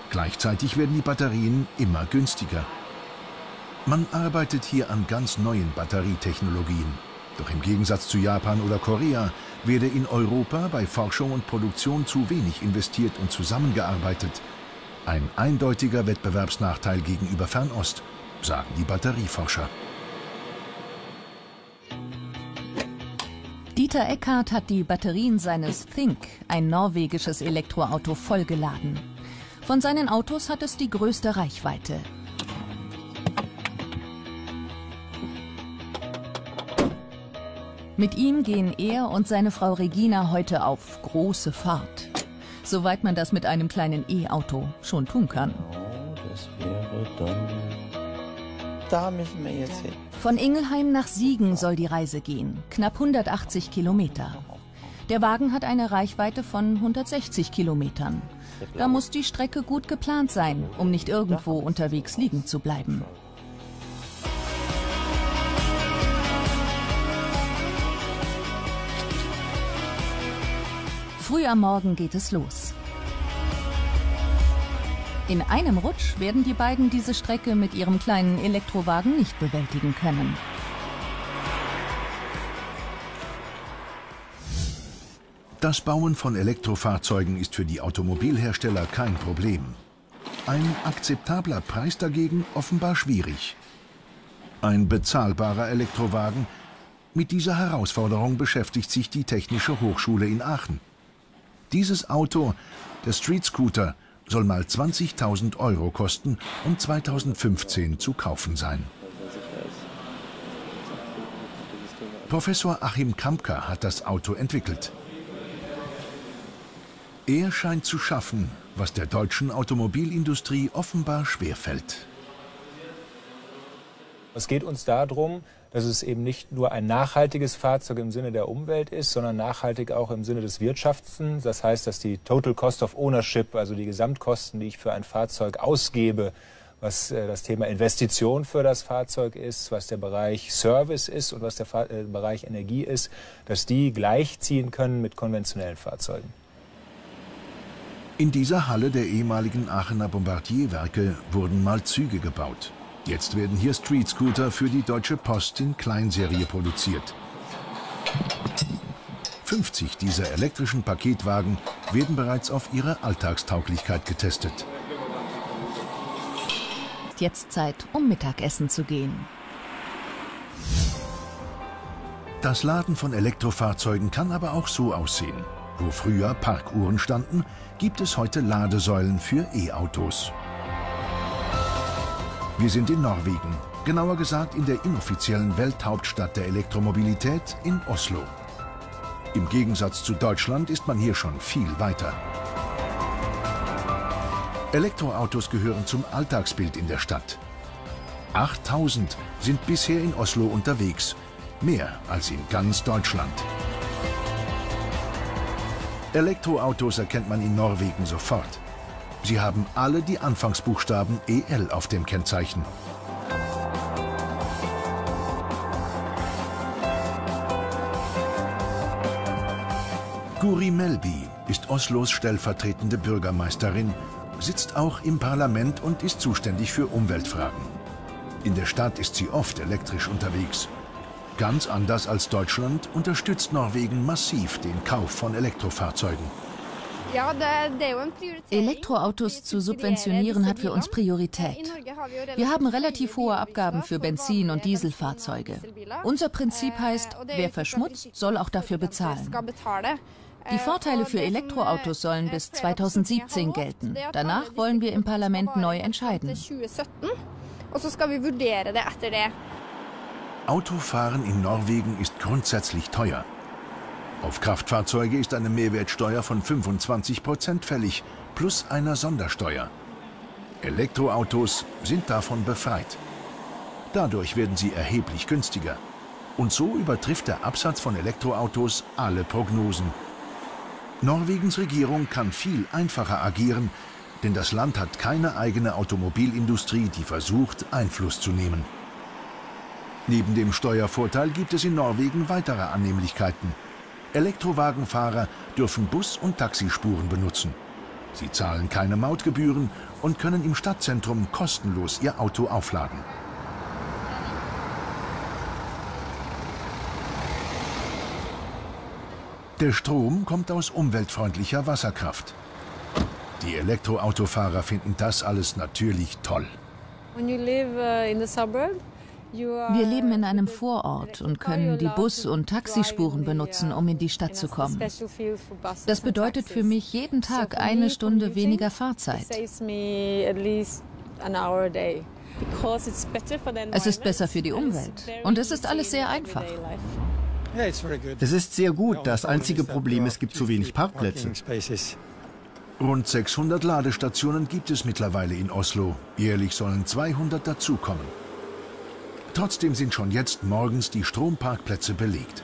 Gleichzeitig werden die Batterien immer günstiger. Man arbeitet hier an ganz neuen Batterietechnologien. Doch im Gegensatz zu Japan oder Korea werde in Europa bei Forschung und Produktion zu wenig investiert und zusammengearbeitet. Ein eindeutiger Wettbewerbsnachteil gegenüber Fernost, sagen die Batterieforscher. Dieter Eckhardt hat die Batterien seines Think, ein norwegisches Elektroauto, vollgeladen. Von seinen Autos hat es die größte Reichweite. Mit ihm gehen er und seine Frau Regina heute auf große Fahrt. Soweit man das mit einem kleinen E-Auto schon tun kann. Da müssen wir jetzt hin. Von Ingelheim nach Siegen soll die Reise gehen. Knapp 180 Kilometer. Der Wagen hat eine Reichweite von 160 Kilometern. Da muss die Strecke gut geplant sein, um nicht irgendwo unterwegs liegen zu bleiben. Früh am Morgen geht es los. In einem Rutsch werden die beiden diese Strecke mit ihrem kleinen Elektrowagen nicht bewältigen können. Das Bauen von Elektrofahrzeugen ist für die Automobilhersteller kein Problem. Ein akzeptabler Preis dagegen offenbar schwierig. Ein bezahlbarer Elektrowagen? Mit dieser Herausforderung beschäftigt sich die Technische Hochschule in Aachen. Dieses Auto, der Street Scooter, soll mal 20.000 € kosten und 2015 zu kaufen sein. Professor Achim Kampker hat das Auto entwickelt. Er scheint zu schaffen, was der deutschen Automobilindustrie offenbar schwerfällt. Es geht uns darum, dass es eben nicht nur ein nachhaltiges Fahrzeug im Sinne der Umwelt ist, sondern nachhaltig auch im Sinne des Wirtschaftens. Das heißt, dass die Total Cost of Ownership, also die Gesamtkosten, die ich für ein Fahrzeug ausgebe, was das Thema Investition für das Fahrzeug ist, was der Bereich Service ist und was der Bereich Energie ist, dass die gleichziehen können mit konventionellen Fahrzeugen. In dieser Halle der ehemaligen Aachener Bombardier-Werke wurden mal Züge gebaut. Jetzt werden hier Street Scooter für die Deutsche Post in Kleinserie produziert. 50 dieser elektrischen Paketwagen werden bereits auf ihre Alltagstauglichkeit getestet. Jetzt Zeit, um Mittagessen zu gehen. Das Laden von Elektrofahrzeugen kann aber auch so aussehen. Wo früher Parkuhren standen, gibt es heute Ladesäulen für E-Autos. Wir sind in Norwegen, genauer gesagt in der inoffiziellen Welthauptstadt der Elektromobilität in Oslo. Im Gegensatz zu Deutschland ist man hier schon viel weiter. Elektroautos gehören zum Alltagsbild in der Stadt. 8.000 sind bisher in Oslo unterwegs, mehr als in ganz Deutschland. Elektroautos erkennt man in Norwegen sofort. Sie haben alle die Anfangsbuchstaben EL auf dem Kennzeichen. Guri Melby ist Oslos stellvertretende Bürgermeisterin, sitzt auch im Parlament und ist zuständig für Umweltfragen. In der Stadt ist sie oft elektrisch unterwegs. Ganz anders als Deutschland unterstützt Norwegen massiv den Kauf von Elektrofahrzeugen. Elektroautos zu subventionieren hat für uns Priorität. Wir haben relativ hohe Abgaben für Benzin- und Dieselfahrzeuge. Unser Prinzip heißt, wer verschmutzt, soll auch dafür bezahlen. Die Vorteile für Elektroautos sollen bis 2017 gelten. Danach wollen wir im Parlament neu entscheiden. Autofahren in Norwegen ist grundsätzlich teuer. Auf Kraftfahrzeuge ist eine Mehrwertsteuer von 25% fällig, plus einer Sondersteuer. Elektroautos sind davon befreit. Dadurch werden sie erheblich günstiger. Und so übertrifft der Absatz von Elektroautos alle Prognosen. Norwegens Regierung kann viel einfacher agieren, denn das Land hat keine eigene Automobilindustrie, die versucht, Einfluss zu nehmen. Neben dem Steuervorteil gibt es in Norwegen weitere Annehmlichkeiten. Elektrowagenfahrer dürfen Bus- und Taxispuren benutzen. Sie zahlen keine Mautgebühren und können im Stadtzentrum kostenlos ihr Auto aufladen. Der Strom kommt aus umweltfreundlicher Wasserkraft. Die Elektroautofahrer finden das alles natürlich toll. Wir leben in einem Vorort und können die Bus- und Taxispuren benutzen, um in die Stadt zu kommen. Das bedeutet für mich jeden Tag eine Stunde weniger Fahrzeit. Es ist besser für die Umwelt und es ist alles sehr einfach. Es ist sehr gut. Das einzige Problem, es gibt zu wenig Parkplätze. Rund 600 Ladestationen gibt es mittlerweile in Oslo. Jährlich sollen 200 dazukommen. Trotzdem sind schon jetzt morgens die Stromparkplätze belegt.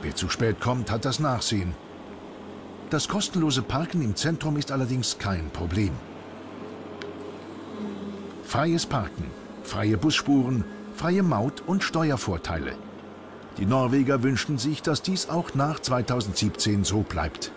Wer zu spät kommt, hat das Nachsehen. Das kostenlose Parken im Zentrum ist allerdings kein Problem. Freies Parken, freie Busspuren, freie Maut und Steuervorteile. Die Norweger wünschten sich, dass dies auch nach 2017 so bleibt.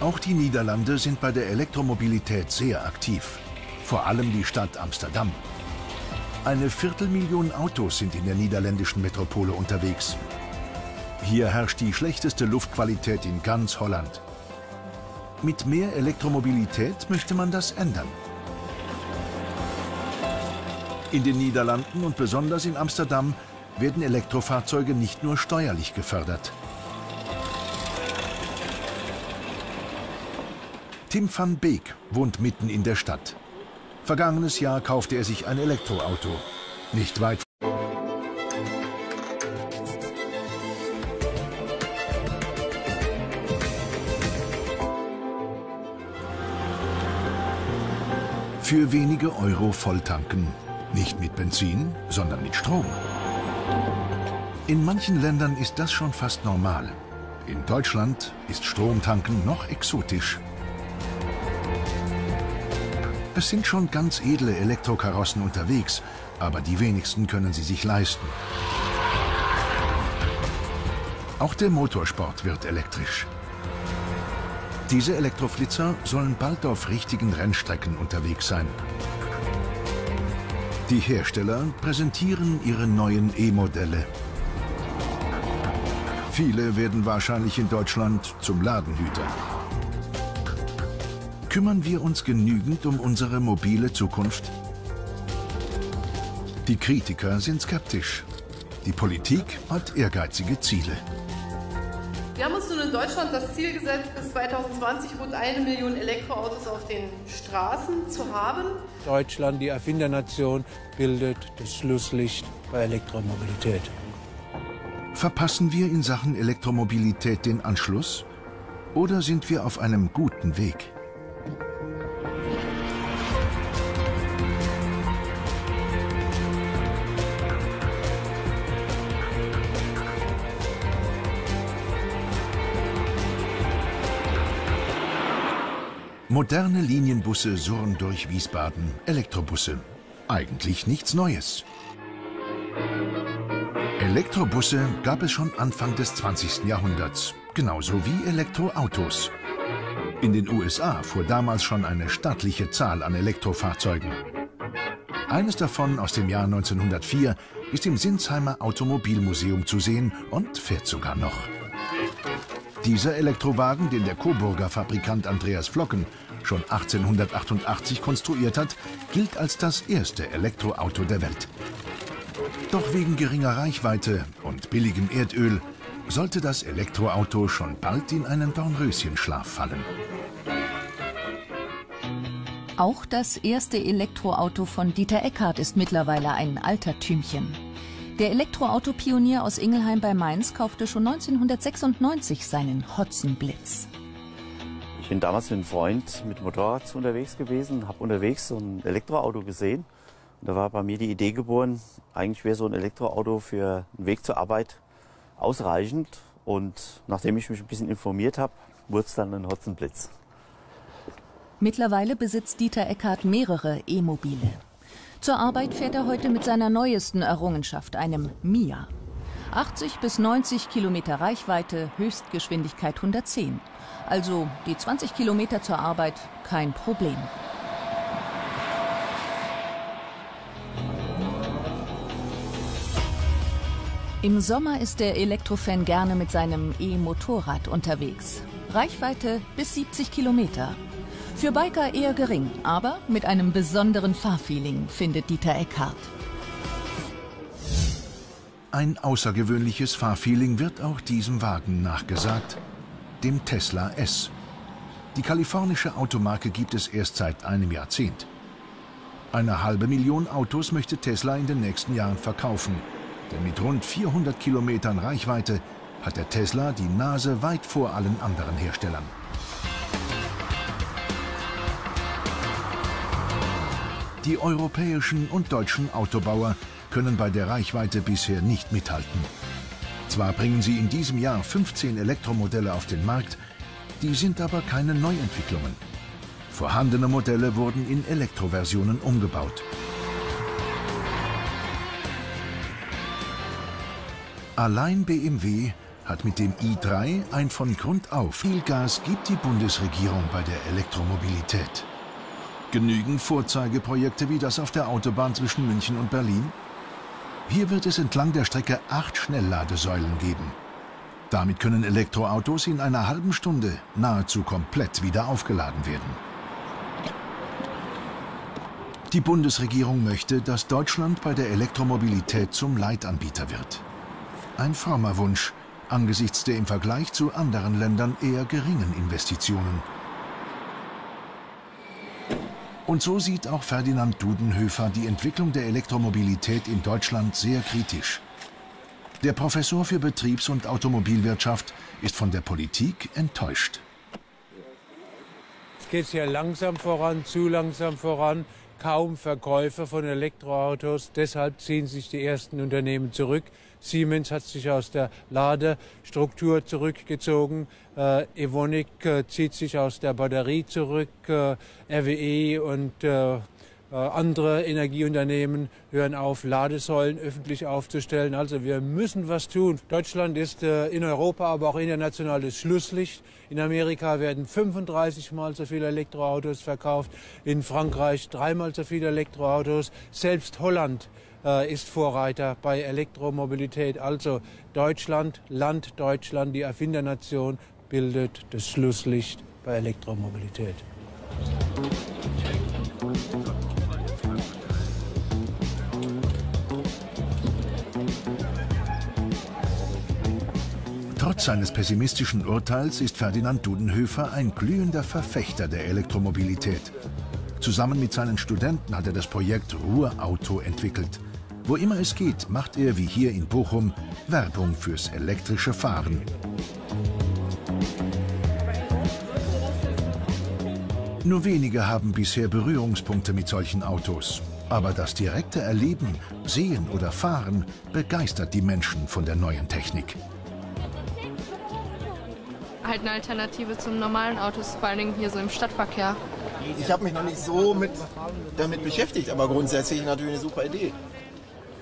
Auch die Niederlande sind bei der Elektromobilität sehr aktiv. Vor allem die Stadt Amsterdam. Eine 250.000 Autos sind in der niederländischen Metropole unterwegs. Hier herrscht die schlechteste Luftqualität in ganz Holland. Mit mehr Elektromobilität möchte man das ändern. In den Niederlanden und besonders in Amsterdam werden Elektrofahrzeuge nicht nur steuerlich gefördert. Tim van Beek wohnt mitten in der Stadt. Vergangenes Jahr kaufte er sich ein Elektroauto. Nicht weit. Für wenige Euro volltanken. Nicht mit Benzin, sondern mit Strom. In manchen Ländern ist das schon fast normal. In Deutschland ist Stromtanken noch exotisch. Es sind schon ganz edle Elektrokarossen unterwegs, aber die wenigsten können sie sich leisten. Auch der Motorsport wird elektrisch. Diese Elektroflitzer sollen bald auf richtigen Rennstrecken unterwegs sein. Die Hersteller präsentieren ihre neuen E-Modelle. Viele werden wahrscheinlich in Deutschland zum Ladenhüter. Kümmern wir uns genügend um unsere mobile Zukunft? Die Kritiker sind skeptisch. Die Politik hat ehrgeizige Ziele. Wir haben uns nun in Deutschland das Ziel gesetzt, bis 2020 rund 1 Million Elektroautos auf den Straßen zu haben. Deutschland, die Erfindernation, bildet das Schlusslicht bei Elektromobilität. Verpassen wir in Sachen Elektromobilität den Anschluss? Oder sind wir auf einem guten Weg? Moderne Linienbusse surren durch Wiesbaden, Elektrobusse. Eigentlich nichts Neues. Elektrobusse gab es schon Anfang des 20. Jahrhunderts, genauso wie Elektroautos. In den USA fuhr damals schon eine stattliche Zahl an Elektrofahrzeugen. Eines davon aus dem Jahr 1904 ist im Sinsheimer Automobilmuseum zu sehen und fährt sogar noch. Dieser Elektrowagen, den der Coburger Fabrikant Andreas Flocken schon 1888 konstruiert hat, gilt als das erste Elektroauto der Welt. Doch wegen geringer Reichweite und billigem Erdöl sollte das Elektroauto schon bald in einen Dornröschenschlaf fallen. Auch das erste Elektroauto von Dieter Eckhardt ist mittlerweile ein Altertümchen. Der Elektroautopionier aus Ingelheim bei Mainz kaufte schon 1996 seinen Hotzenblitz. Ich bin damals mit einem Freund mit Motorrad unterwegs gewesen, habe unterwegs so ein Elektroauto gesehen. Und da war bei mir die Idee geboren, eigentlich wäre so ein Elektroauto für den Weg zur Arbeit ausreichend. Und nachdem ich mich ein bisschen informiert habe, wurde es dann ein Hotzenblitz. Mittlerweile besitzt Dieter Eckhardt mehrere E-Mobile. Zur Arbeit fährt er heute mit seiner neuesten Errungenschaft, einem Mia. 80 bis 90 Kilometer Reichweite, Höchstgeschwindigkeit 110. Also die 20 Kilometer zur Arbeit kein Problem. Im Sommer ist der Elektrofan gerne mit seinem E-Motorrad unterwegs. Reichweite bis 70 Kilometer. Für Biker eher gering, aber mit einem besonderen Fahrfeeling, findet Dieter Eckhardt. Ein außergewöhnliches Fahrfeeling wird auch diesem Wagen nachgesagt, dem Tesla S. Die kalifornische Automarke gibt es erst seit einem Jahrzehnt. 1,5 Million Autos möchte Tesla in den nächsten Jahren verkaufen. Denn mit rund 400 Kilometern Reichweite hat der Tesla die Nase weit vor allen anderen Herstellern. Die europäischen und deutschen Autobauer können bei der Reichweite bisher nicht mithalten. Zwar bringen sie in diesem Jahr 15 Elektromodelle auf den Markt, die sind aber keine Neuentwicklungen. Vorhandene Modelle wurden in Elektroversionen umgebaut. Allein BMW hat mit dem i3 ein von Grund auf viel Gas gibt die Bundesregierung bei der Elektromobilität. Genügen Vorzeigeprojekte wie das auf der Autobahn zwischen München und Berlin? Hier wird es entlang der Strecke 8 Schnellladesäulen geben. Damit können Elektroautos in einer halben Stunde nahezu komplett wieder aufgeladen werden. Die Bundesregierung möchte, dass Deutschland bei der Elektromobilität zum Leitanbieter wird. Ein frommer Wunsch, angesichts der im Vergleich zu anderen Ländern eher geringen Investitionen. Und so sieht auch Ferdinand Dudenhöfer die Entwicklung der Elektromobilität in Deutschland sehr kritisch. Der Professor für Betriebs- und Automobilwirtschaft ist von der Politik enttäuscht. Es geht hier langsam voran, zu langsam voran. Kaum Verkäufe von Elektroautos, deshalb ziehen sich die ersten Unternehmen zurück. Siemens hat sich aus der Ladestruktur zurückgezogen, Evonik zieht sich aus der Batterie zurück, RWE und andere Energieunternehmen hören auf, Ladesäulen öffentlich aufzustellen. Also wir müssen was tun. Deutschland ist in Europa, aber auch international das Schlusslicht. In Amerika werden 35 Mal so viele Elektroautos verkauft, in Frankreich 3 Mal so viele Elektroautos. Selbst Holland ist Vorreiter bei Elektromobilität. Also Deutschland, Land Deutschland, die Erfindernation, bildet das Schlusslicht bei Elektromobilität. Trotz seines pessimistischen Urteils ist Ferdinand Dudenhöfer ein glühender Verfechter der Elektromobilität. Zusammen mit seinen Studenten hat er das Projekt Ruhrauto entwickelt. Wo immer es geht, macht er, wie hier in Bochum, Werbung fürs elektrische Fahren. Nur wenige haben bisher Berührungspunkte mit solchen Autos. Aber das direkte Erleben, Sehen oder Fahren begeistert die Menschen von der neuen Technik. Halt eine Alternative zum normalen Auto, vor allen Dingen hier so im Stadtverkehr. Ich habe mich noch nicht so damit beschäftigt, aber grundsätzlich natürlich eine super Idee.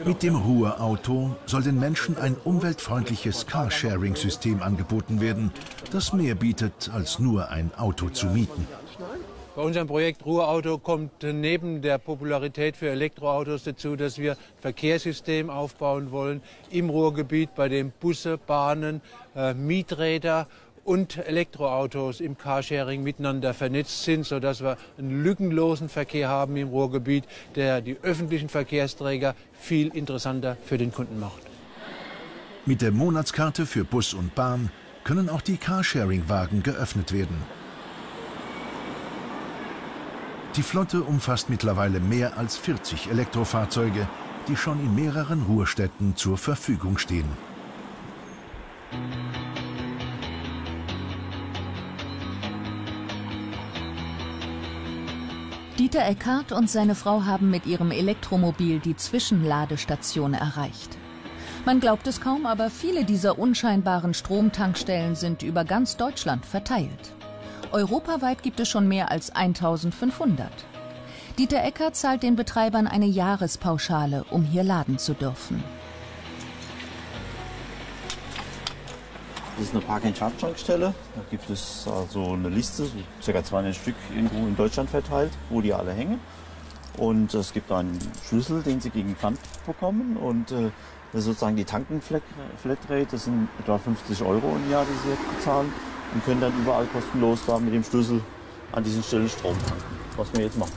Mit dem Ruhrauto soll den Menschen ein umweltfreundliches Carsharing-System angeboten werden, das mehr bietet, als nur ein Auto zu mieten. Bei unserem Projekt Ruhrauto kommt neben der Popularität für Elektroautos dazu, dass wir ein Verkehrssystem aufbauen wollen im Ruhrgebiet, bei dem Busse, Bahnen, Mieträder und Elektroautos im Carsharing miteinander vernetzt sind, sodass wir einen lückenlosen Verkehr haben im Ruhrgebiet, der die öffentlichen Verkehrsträger viel interessanter für den Kunden macht. Mit der Monatskarte für Bus und Bahn können auch die Carsharing-Wagen geöffnet werden. Die Flotte umfasst mittlerweile mehr als 40 Elektrofahrzeuge, die schon in mehreren Ruhrstädten zur Verfügung stehen. Dieter Eckhardt und seine Frau haben mit ihrem Elektromobil die Zwischenladestation erreicht. Man glaubt es kaum, aber viele dieser unscheinbaren Stromtankstellen sind über ganz Deutschland verteilt. Europaweit gibt es schon mehr als 1500. Dieter Eckhardt zahlt den Betreibern eine Jahrespauschale, um hier laden zu dürfen. Das ist eine Park-and-Charge-Tankstelle. Da gibt es also eine Liste, ca. 200 Stück irgendwo in Deutschland verteilt, wo die alle hängen. Und es gibt einen Schlüssel, den sie gegen Pfand bekommen. Und das ist sozusagen die Tanken-Flatrate, das sind etwa 50 € im Jahr, die sie jetzt bezahlen. Und können dann überall kostenlos da mit dem Schlüssel an diesen Stellen Strom tanken. Was wir jetzt machen.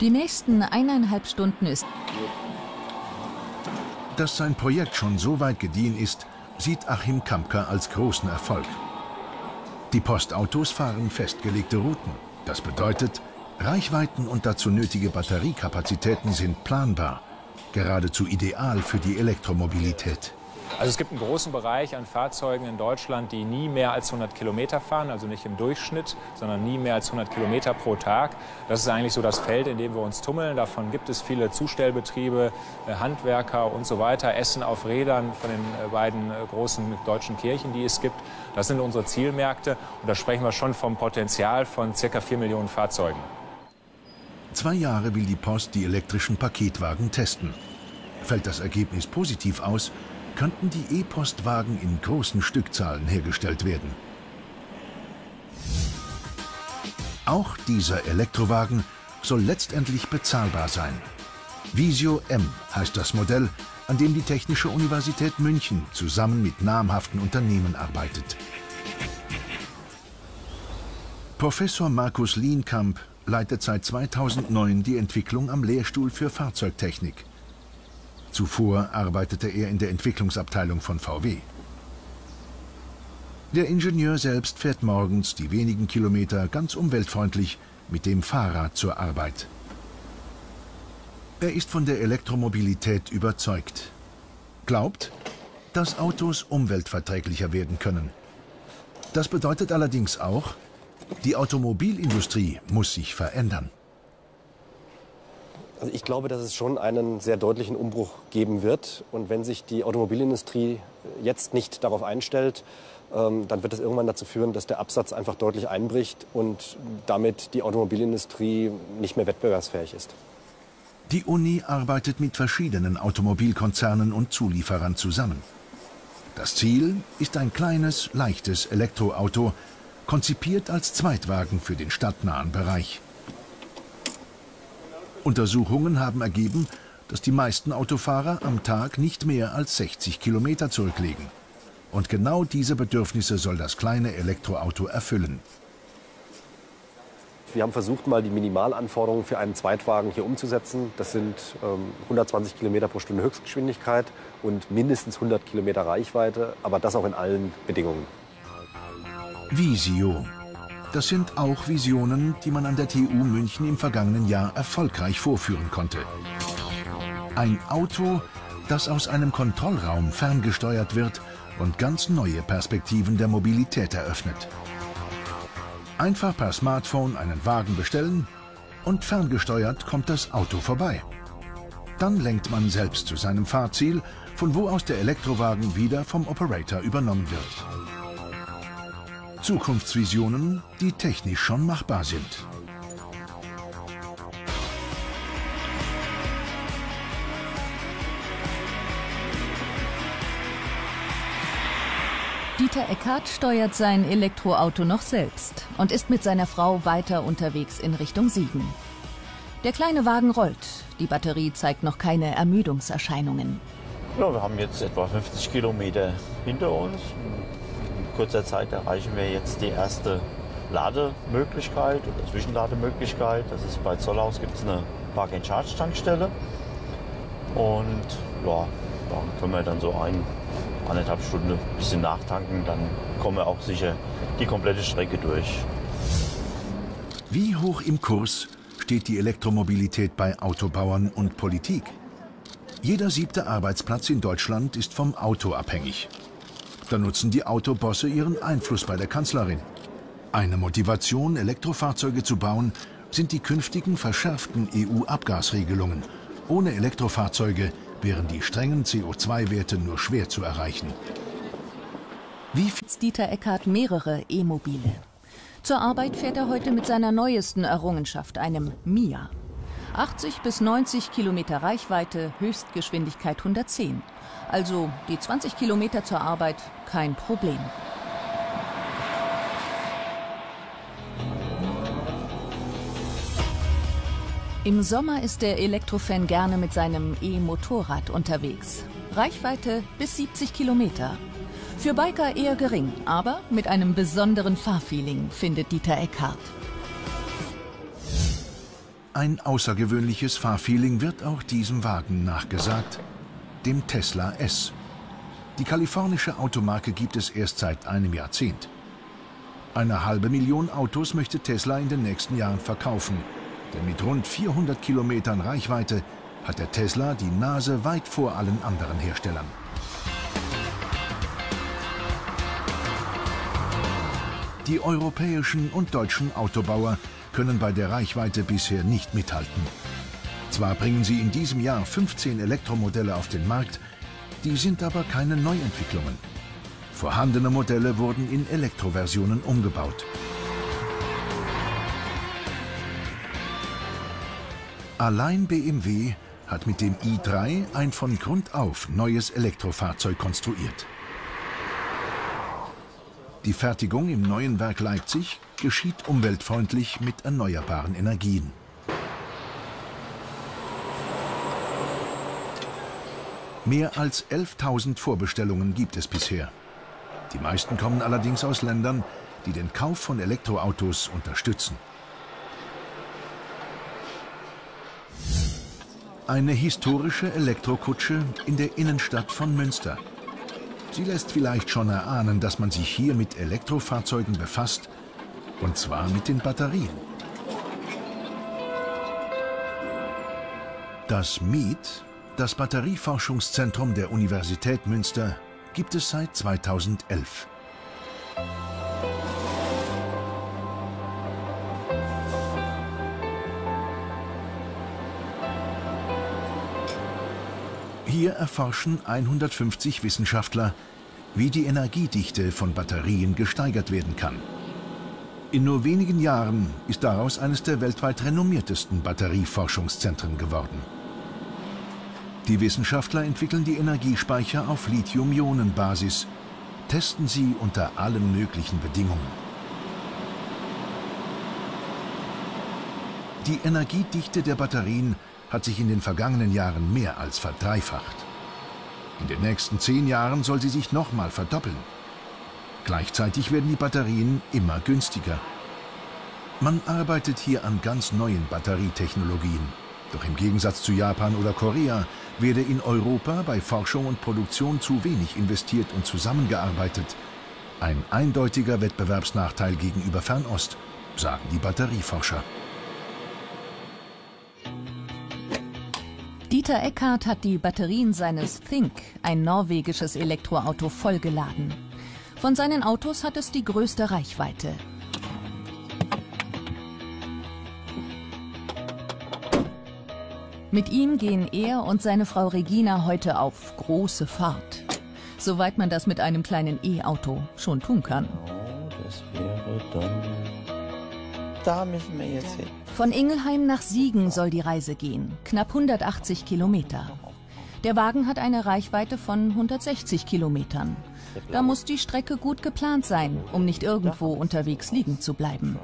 Die nächsten 1,5 Stunden ist. Dass sein Projekt schon so weit gediehen ist, sieht Achim Kampker als großen Erfolg. Die Postautos fahren festgelegte Routen. Das bedeutet, Reichweiten und dazu nötige Batteriekapazitäten sind planbar. Geradezu ideal für die Elektromobilität. Also es gibt einen großen Bereich an Fahrzeugen in Deutschland, die nie mehr als 100 Kilometer fahren, also nicht im Durchschnitt, sondern nie mehr als 100 Kilometer pro Tag. Das ist eigentlich so das Feld, in dem wir uns tummeln. Davon gibt es viele Zustellbetriebe, Handwerker und so weiter, Essen auf Rädern von den beiden großen deutschen Kirchen, die es gibt. Das sind unsere Zielmärkte und da sprechen wir schon vom Potenzial von ca. 4 Millionen Fahrzeugen. 2 Jahre will die Post die elektrischen Paketwagen testen. Fällt das Ergebnis positiv aus, könnten die E-Postwagen in großen Stückzahlen hergestellt werden. Auch dieser Elektrowagen soll letztendlich bezahlbar sein. Visio M heißt das Modell, an dem die Technische Universität München zusammen mit namhaften Unternehmen arbeitet. Professor Markus Lienkamp leitet seit 2009 die Entwicklung am Lehrstuhl für Fahrzeugtechnik. Zuvor arbeitete er in der Entwicklungsabteilung von VW. Der Ingenieur selbst fährt morgens die wenigen Kilometer ganz umweltfreundlich mit dem Fahrrad zur Arbeit. Er ist von der Elektromobilität überzeugt. Glaubt, dass Autos umweltverträglicher werden können. Das bedeutet allerdings auch, die Automobilindustrie muss sich verändern. Also ich glaube, dass es schon einen sehr deutlichen Umbruch geben wird. Und wenn sich die Automobilindustrie jetzt nicht darauf einstellt, dann wird es irgendwann dazu führen, dass der Absatz einfach deutlich einbricht und damit die Automobilindustrie nicht mehr wettbewerbsfähig ist. Die Uni arbeitet mit verschiedenen Automobilkonzernen und Zulieferern zusammen. Das Ziel ist ein kleines, leichtes Elektroauto, konzipiert als Zweitwagen für den stadtnahen Bereich. Untersuchungen haben ergeben, dass die meisten Autofahrer am Tag nicht mehr als 60 Kilometer zurücklegen. Und genau diese Bedürfnisse soll das kleine Elektroauto erfüllen. Wir haben versucht, mal die Minimalanforderungen für einen Zweitwagen hier umzusetzen. Das sind 120 Kilometer pro Stunde Höchstgeschwindigkeit und mindestens 100 Kilometer Reichweite, aber das auch in allen Bedingungen. Visio. Das sind auch Visionen, die man an der TU München im vergangenen Jahr erfolgreich vorführen konnte. Ein Auto, das aus einem Kontrollraum ferngesteuert wird und ganz neue Perspektiven der Mobilität eröffnet. Einfach per Smartphone einen Wagen bestellen und ferngesteuert kommt das Auto vorbei. Dann lenkt man selbst zu seinem Fahrziel, von wo aus der Elektrowagen wieder vom Operator übernommen wird. Zukunftsvisionen, die technisch schon machbar sind. Dieter Eckhardt steuert sein Elektroauto noch selbst und ist mit seiner Frau weiter unterwegs in Richtung Siegen. Der kleine Wagen rollt, die Batterie zeigt noch keine Ermüdungserscheinungen. Ja, wir haben jetzt etwa 50 Kilometer hinter uns. In kurzer Zeit erreichen wir jetzt die erste Lademöglichkeit oder Zwischenlademöglichkeit. Das ist bei Zollhaus, gibt es eine Park-and-Charge-Tankstelle. Und ja, da können wir dann so 1,5 Stunden ein bisschen nachtanken. Dann kommen wir auch sicher die komplette Strecke durch. Wie hoch im Kurs steht die Elektromobilität bei Autobauern und Politik? Jeder 7. Arbeitsplatz in Deutschland ist vom Auto abhängig. Da nutzen die Autobosse ihren Einfluss bei der Kanzlerin. Eine Motivation, Elektrofahrzeuge zu bauen, sind die künftigen verschärften EU-Abgasregelungen. Ohne Elektrofahrzeuge wären die strengen CO2-Werte nur schwer zu erreichen. Wie viel Dieter Eckhardt mehrere E-Mobile. Zur Arbeit fährt er heute mit seiner neuesten Errungenschaft, einem Mia. 80 bis 90 Kilometer Reichweite, Höchstgeschwindigkeit 110. Also die 20 Kilometer zur Arbeit kein Problem. Im Sommer ist der Elektrofan gerne mit seinem E-Motorrad unterwegs. Reichweite bis 70 Kilometer. Für Biker eher gering, aber mit einem besonderen Fahrfeeling, findet Dieter Eckhardt. Ein außergewöhnliches Fahrfeeling wird auch diesem Wagen nachgesagt, dem Tesla S. Die kalifornische Automarke gibt es erst seit einem Jahrzehnt. 1,5 Million Autos möchte Tesla in den nächsten Jahren verkaufen, denn mit rund 400 Kilometern Reichweite hat der Tesla die Nase weit vor allen anderen Herstellern. Die europäischen und deutschen Autobauer können bei der Reichweite bisher nicht mithalten. Zwar bringen sie in diesem Jahr 15 Elektromodelle auf den Markt, die sind aber keine Neuentwicklungen. Vorhandene Modelle wurden in Elektroversionen umgebaut. Allein BMW hat mit dem i3 ein von Grund auf neues Elektrofahrzeug konstruiert. Die Fertigung im neuen Werk Leipzig geschieht umweltfreundlich mit erneuerbaren Energien. Mehr als 11.000 Vorbestellungen gibt es bisher. Die meisten kommen allerdings aus Ländern, die den Kauf von Elektroautos unterstützen. Eine historische Elektrokutsche in der Innenstadt von Münster. Sie lässt vielleicht schon erahnen, dass man sich hier mit Elektrofahrzeugen befasst, und zwar mit den Batterien. Das MEET, das Batterieforschungszentrum der Universität Münster, gibt es seit 2011. Hier erforschen 150 Wissenschaftler, wie die Energiedichte von Batterien gesteigert werden kann. In nur wenigen Jahren ist daraus eines der weltweit renommiertesten Batterieforschungszentren geworden. Die Wissenschaftler entwickeln die Energiespeicher auf Lithium-Ionen-Basis, testen sie unter allen möglichen Bedingungen. Die Energiedichte der Batterien hat sich in den vergangenen Jahren mehr als verdreifacht. In den nächsten 10 Jahren soll sie sich nochmal verdoppeln. Gleichzeitig werden die Batterien immer günstiger. Man arbeitet hier an ganz neuen Batterietechnologien. Doch im Gegensatz zu Japan oder Korea werde in Europa bei Forschung und Produktion zu wenig investiert und zusammengearbeitet. Ein eindeutiger Wettbewerbsnachteil gegenüber Fernost, sagen die Batterieforscher. Dieter Eckhardt hat die Batterien seines Think, ein norwegisches Elektroauto, vollgeladen. Von seinen Autos hat es die größte Reichweite. Mit ihm gehen er und seine Frau Regina heute auf große Fahrt. Soweit man das mit einem kleinen E-Auto schon tun kann. Das wäre dann... Da müssen wir jetzt hin. Von Ingelheim nach Siegen soll die Reise gehen, knapp 180 Kilometer. Der Wagen hat eine Reichweite von 160 Kilometern. Da muss die Strecke gut geplant sein, um nicht irgendwo unterwegs liegen zu bleiben.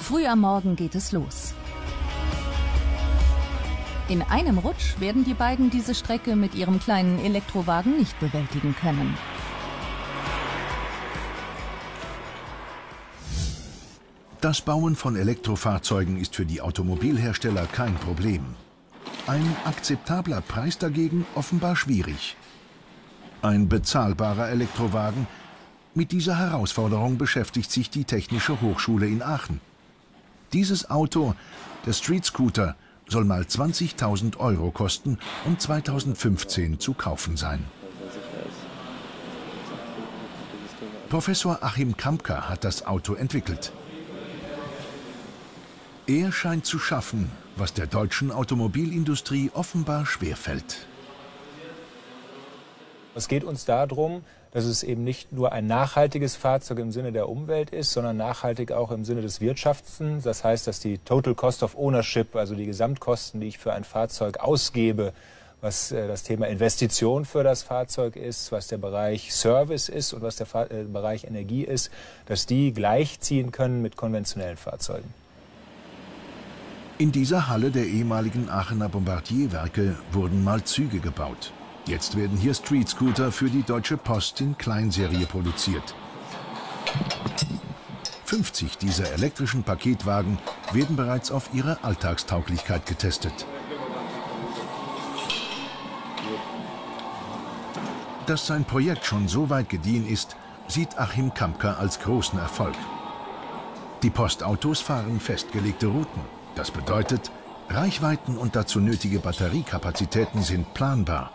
Früh am Morgen geht es los. In einem Rutsch werden die beiden diese Strecke mit ihrem kleinen Elektrowagen nicht bewältigen können. Das Bauen von Elektrofahrzeugen ist für die Automobilhersteller kein Problem. Ein akzeptabler Preis dagegen offenbar schwierig. Ein bezahlbarer Elektrowagen. Mit dieser Herausforderung beschäftigt sich die Technische Hochschule in Aachen. Dieses Auto, der Street Scooter, soll mal 20.000 Euro kosten und 2015 zu kaufen sein. Professor Achim Kampker hat das Auto entwickelt. Er scheint zu schaffen, was der deutschen Automobilindustrie offenbar schwerfällt. Es geht uns darum, dass es eben nicht nur ein nachhaltiges Fahrzeug im Sinne der Umwelt ist, sondern nachhaltig auch im Sinne des Wirtschaftens. Das heißt, dass die Total Cost of Ownership, also die Gesamtkosten, die ich für ein Fahrzeug ausgebe, was das Thema Investition für das Fahrzeug ist, was der Bereich Service ist und was der Bereich Energie ist, dass die gleichziehen können mit konventionellen Fahrzeugen. In dieser Halle der ehemaligen Aachener Bombardierwerke wurden mal Züge gebaut. Jetzt werden hier Street Scooter für die Deutsche Post in Kleinserie produziert. 50 dieser elektrischen Paketwagen werden bereits auf ihre Alltagstauglichkeit getestet. Dass sein Projekt schon so weit gediehen ist, sieht Achim Kampker als großen Erfolg. Die Postautos fahren festgelegte Routen. Das bedeutet, Reichweiten und dazu nötige Batteriekapazitäten sind planbar.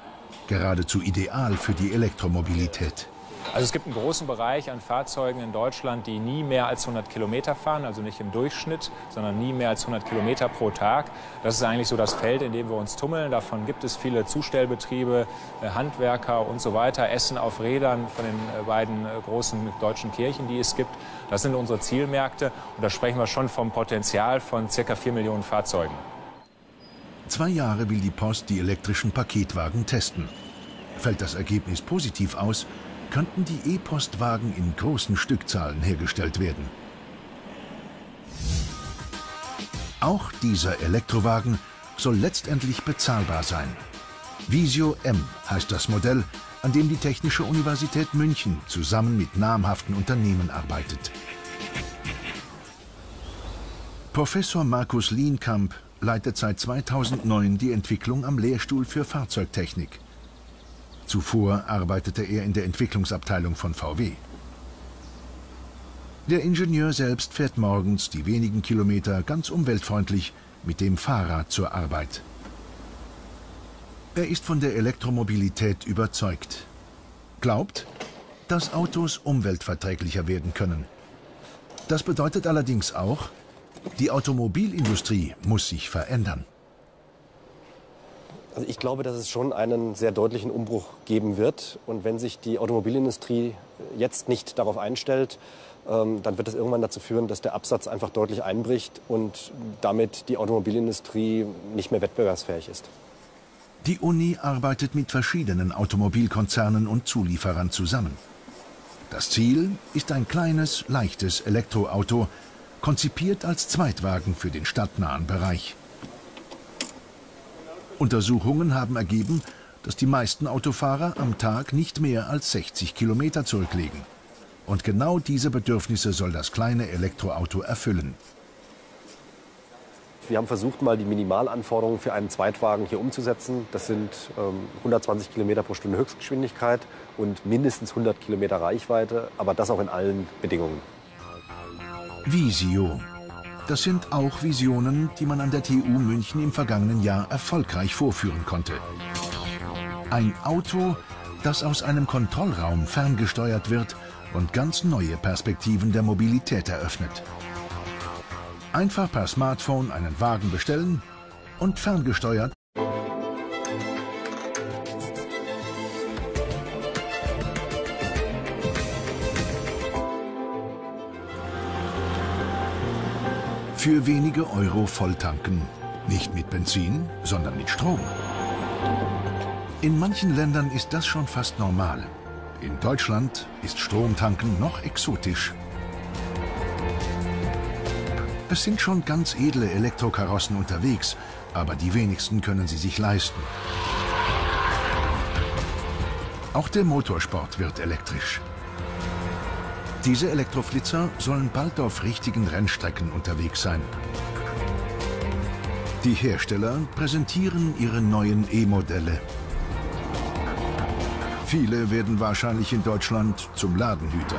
Geradezu ideal für die Elektromobilität. Also es gibt einen großen Bereich an Fahrzeugen in Deutschland, die nie mehr als 100 Kilometer fahren, also nicht im Durchschnitt, sondern nie mehr als 100 Kilometer pro Tag. Das ist eigentlich so das Feld, in dem wir uns tummeln. Davon gibt es viele Zustellbetriebe, Handwerker und so weiter, Essen auf Rädern von den beiden großen deutschen Kirchen, die es gibt. Das sind unsere Zielmärkte und da sprechen wir schon vom Potenzial von ca. 4 Millionen Fahrzeugen. 2 Jahre will die Post die elektrischen Paketwagen testen. Fällt das Ergebnis positiv aus, könnten die E-Postwagen in großen Stückzahlen hergestellt werden. Auch dieser Elektrowagen soll letztendlich bezahlbar sein. Visio M heißt das Modell, an dem die Technische Universität München zusammen mit namhaften Unternehmen arbeitet. Professor Markus Lienkamp leitet seit 2009 die Entwicklung am Lehrstuhl für Fahrzeugtechnik. Zuvor arbeitete er in der Entwicklungsabteilung von VW. Der Ingenieur selbst fährt morgens die wenigen Kilometer ganz umweltfreundlich mit dem Fahrrad zur Arbeit. Er ist von der Elektromobilität überzeugt. Glaubt, dass Autos umweltverträglicher werden können. Das bedeutet allerdings auch, die Automobilindustrie muss sich verändern. Also ich glaube, dass es schon einen sehr deutlichen Umbruch geben wird. Und wenn sich die Automobilindustrie jetzt nicht darauf einstellt, dann wird das irgendwann dazu führen, dass der Absatz einfach deutlich einbricht und damit die Automobilindustrie nicht mehr wettbewerbsfähig ist. Die Uni arbeitet mit verschiedenen Automobilkonzernen und Zulieferern zusammen. Das Ziel ist ein kleines, leichtes Elektroauto, konzipiert als Zweitwagen für den stadtnahen Bereich. Untersuchungen haben ergeben, dass die meisten Autofahrer am Tag nicht mehr als 60 Kilometer zurücklegen. Und genau diese Bedürfnisse soll das kleine Elektroauto erfüllen. Wir haben versucht, mal die Minimalanforderungen für einen Zweitwagen hier umzusetzen. Das sind 120 Kilometer pro Stunde Höchstgeschwindigkeit und mindestens 100 Kilometer Reichweite, aber das auch in allen Bedingungen. Visio. Das sind auch Visionen, die man an der TU München im vergangenen Jahr erfolgreich vorführen konnte. Ein Auto, das aus einem Kontrollraum ferngesteuert wird und ganz neue Perspektiven der Mobilität eröffnet. Einfach per Smartphone einen Wagen bestellen und ferngesteuert. Für wenige Euro volltanken. Nicht mit Benzin, sondern mit Strom. In manchen Ländern ist das schon fast normal. In Deutschland ist Stromtanken noch exotisch. Es sind schon ganz edle Elektrokarossen unterwegs, aber die wenigsten können sie sich leisten. Auch der Motorsport wird elektrisch. Diese Elektroflitzer sollen bald auf richtigen Rennstrecken unterwegs sein. Die Hersteller präsentieren ihre neuen E-Modelle. Viele werden wahrscheinlich in Deutschland zum Ladenhüter.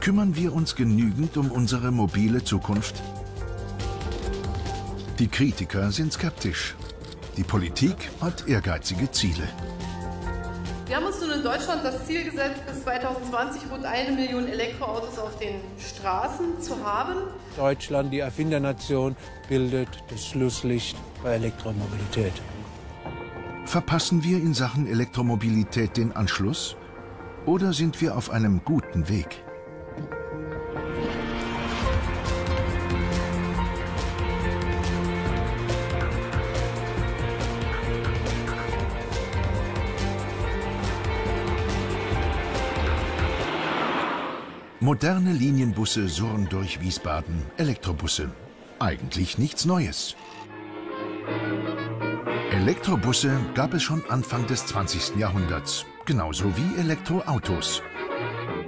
Kümmern wir uns genügend um unsere mobile Zukunft? Die Kritiker sind skeptisch. Die Politik hat ehrgeizige Ziele. Wir haben uns nun in Deutschland das Ziel gesetzt, bis 2020 rund 1 Million Elektroautos auf den Straßen zu haben. Deutschland, die Erfindernation, bildet das Schlusslicht bei Elektromobilität. Verpassen wir in Sachen Elektromobilität den Anschluss? Oder sind wir auf einem guten Weg? Moderne Linienbusse surren durch Wiesbaden, Elektrobusse. Eigentlich nichts Neues. Elektrobusse gab es schon Anfang des 20. Jahrhunderts, genauso wie Elektroautos.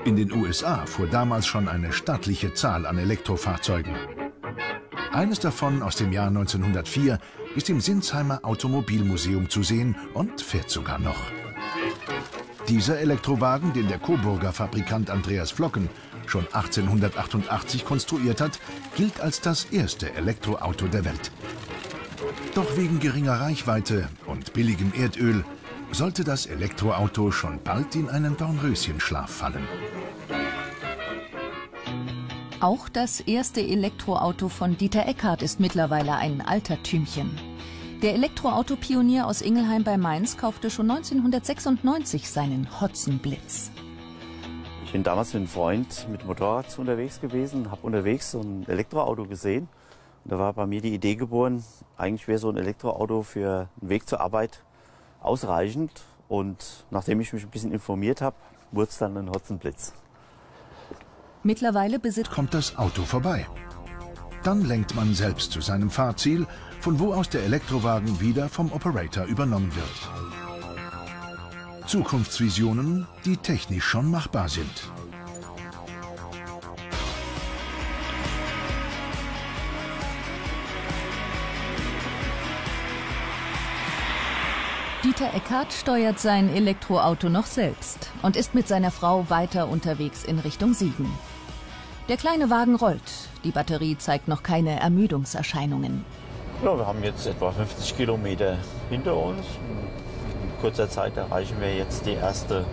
In den USA fuhr damals schon eine stattliche Zahl an Elektrofahrzeugen. Eines davon aus dem Jahr 1904 ist im Sinsheimer Automobilmuseum zu sehen und fährt sogar noch. Dieser Elektrowagen, den der Coburger Fabrikant Andreas Flocken schon 1888 konstruiert hat, gilt als das erste Elektroauto der Welt. Doch wegen geringer Reichweite und billigem Erdöl sollte das Elektroauto schon bald in einen Dornröschenschlaf fallen. Auch das erste Elektroauto von Dieter Eckhardt ist mittlerweile ein Altertümchen. Der Elektroautopionier aus Ingelheim bei Mainz kaufte schon 1996 seinen Hotzenblitz. Ich bin damals mit einem Freund mit Motorrad unterwegs gewesen, habe unterwegs so ein Elektroauto gesehen. Und da war bei mir die Idee geboren, eigentlich wäre so ein Elektroauto für den Weg zur Arbeit ausreichend. Und nachdem ich mich ein bisschen informiert habe, wurde es dann ein Hotzenblitz. Mittlerweile kommt das Auto vorbei. Dann lenkt man selbst zu seinem Fahrziel, von wo aus der Elektrowagen wieder vom Operator übernommen wird. Zukunftsvisionen, die technisch schon machbar sind. Dieter Eckhardt steuert sein Elektroauto noch selbst und ist mit seiner Frau weiter unterwegs in Richtung Siegen. Der kleine Wagen rollt. Die Batterie zeigt noch keine Ermüdungserscheinungen. Ja, wir haben jetzt etwa 50 Kilometer hinter uns. In kurzer Zeit erreichen wir jetzt die erste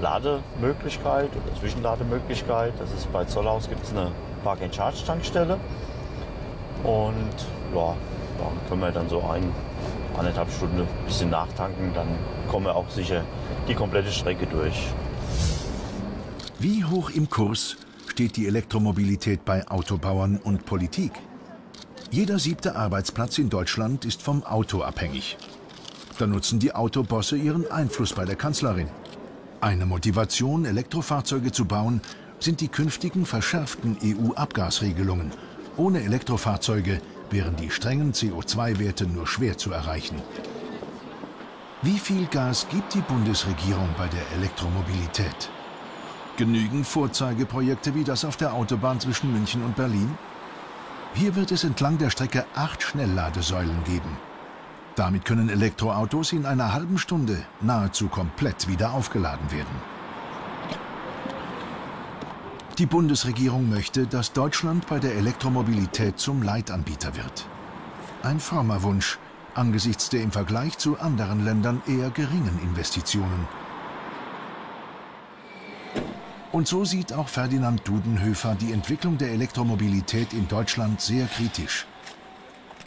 Lademöglichkeit oder Zwischenlademöglichkeit. Das ist bei Zollhaus, gibt es eine Park-and-Charge-Tankstelle. Und ja, da können wir dann so 1,5 Stunden ein bisschen nachtanken. Dann kommen wir auch sicher die komplette Strecke durch. Wie hoch im Kurs steht die Elektromobilität bei Autobauern und Politik? Jeder 7. Arbeitsplatz in Deutschland ist vom Auto abhängig. Da nutzen die Autobosse ihren Einfluss bei der Kanzlerin. Eine Motivation, Elektrofahrzeuge zu bauen, sind die künftigen verschärften EU-Abgasregelungen. Ohne Elektrofahrzeuge wären die strengen CO2-Werte nur schwer zu erreichen. Wie viel Gas gibt die Bundesregierung bei der Elektromobilität? Genügen Vorzeigeprojekte wie das auf der Autobahn zwischen München und Berlin? Hier wird es entlang der Strecke 8 Schnellladesäulen geben. Damit können Elektroautos in einer halben Stunde nahezu komplett wieder aufgeladen werden. Die Bundesregierung möchte, dass Deutschland bei der Elektromobilität zum Leitanbieter wird. Ein frommer Wunsch angesichts der im Vergleich zu anderen Ländern eher geringen Investitionen. Und so sieht auch Ferdinand Dudenhöfer die Entwicklung der Elektromobilität in Deutschland sehr kritisch.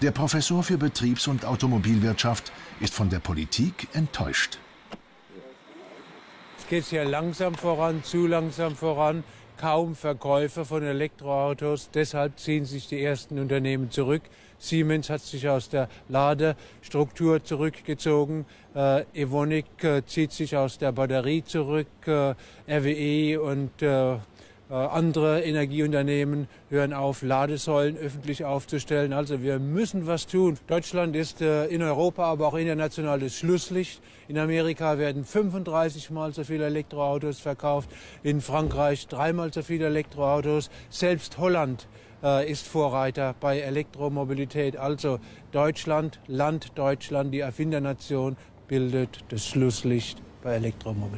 Der Professor für Betriebs- und Automobilwirtschaft ist von der Politik enttäuscht. Es geht hier langsam voran, zu langsam voran, kaum Verkäufe von Elektroautos. Deshalb ziehen sich die ersten Unternehmen zurück. Siemens hat sich aus der Ladestruktur zurückgezogen, Evonik zieht sich aus der Batterie zurück, RWE und andere Energieunternehmen hören auf, Ladesäulen öffentlich aufzustellen. Also wir müssen was tun. Deutschland ist in Europa, aber auch international das Schlusslicht. In Amerika werden 35-mal so viele Elektroautos verkauft, in Frankreich 3-mal so viele Elektroautos, selbst Holland ist Vorreiter bei Elektromobilität. Also Deutschland, Land Deutschland, die Erfindernation, bildet das Schlusslicht bei Elektromobilität.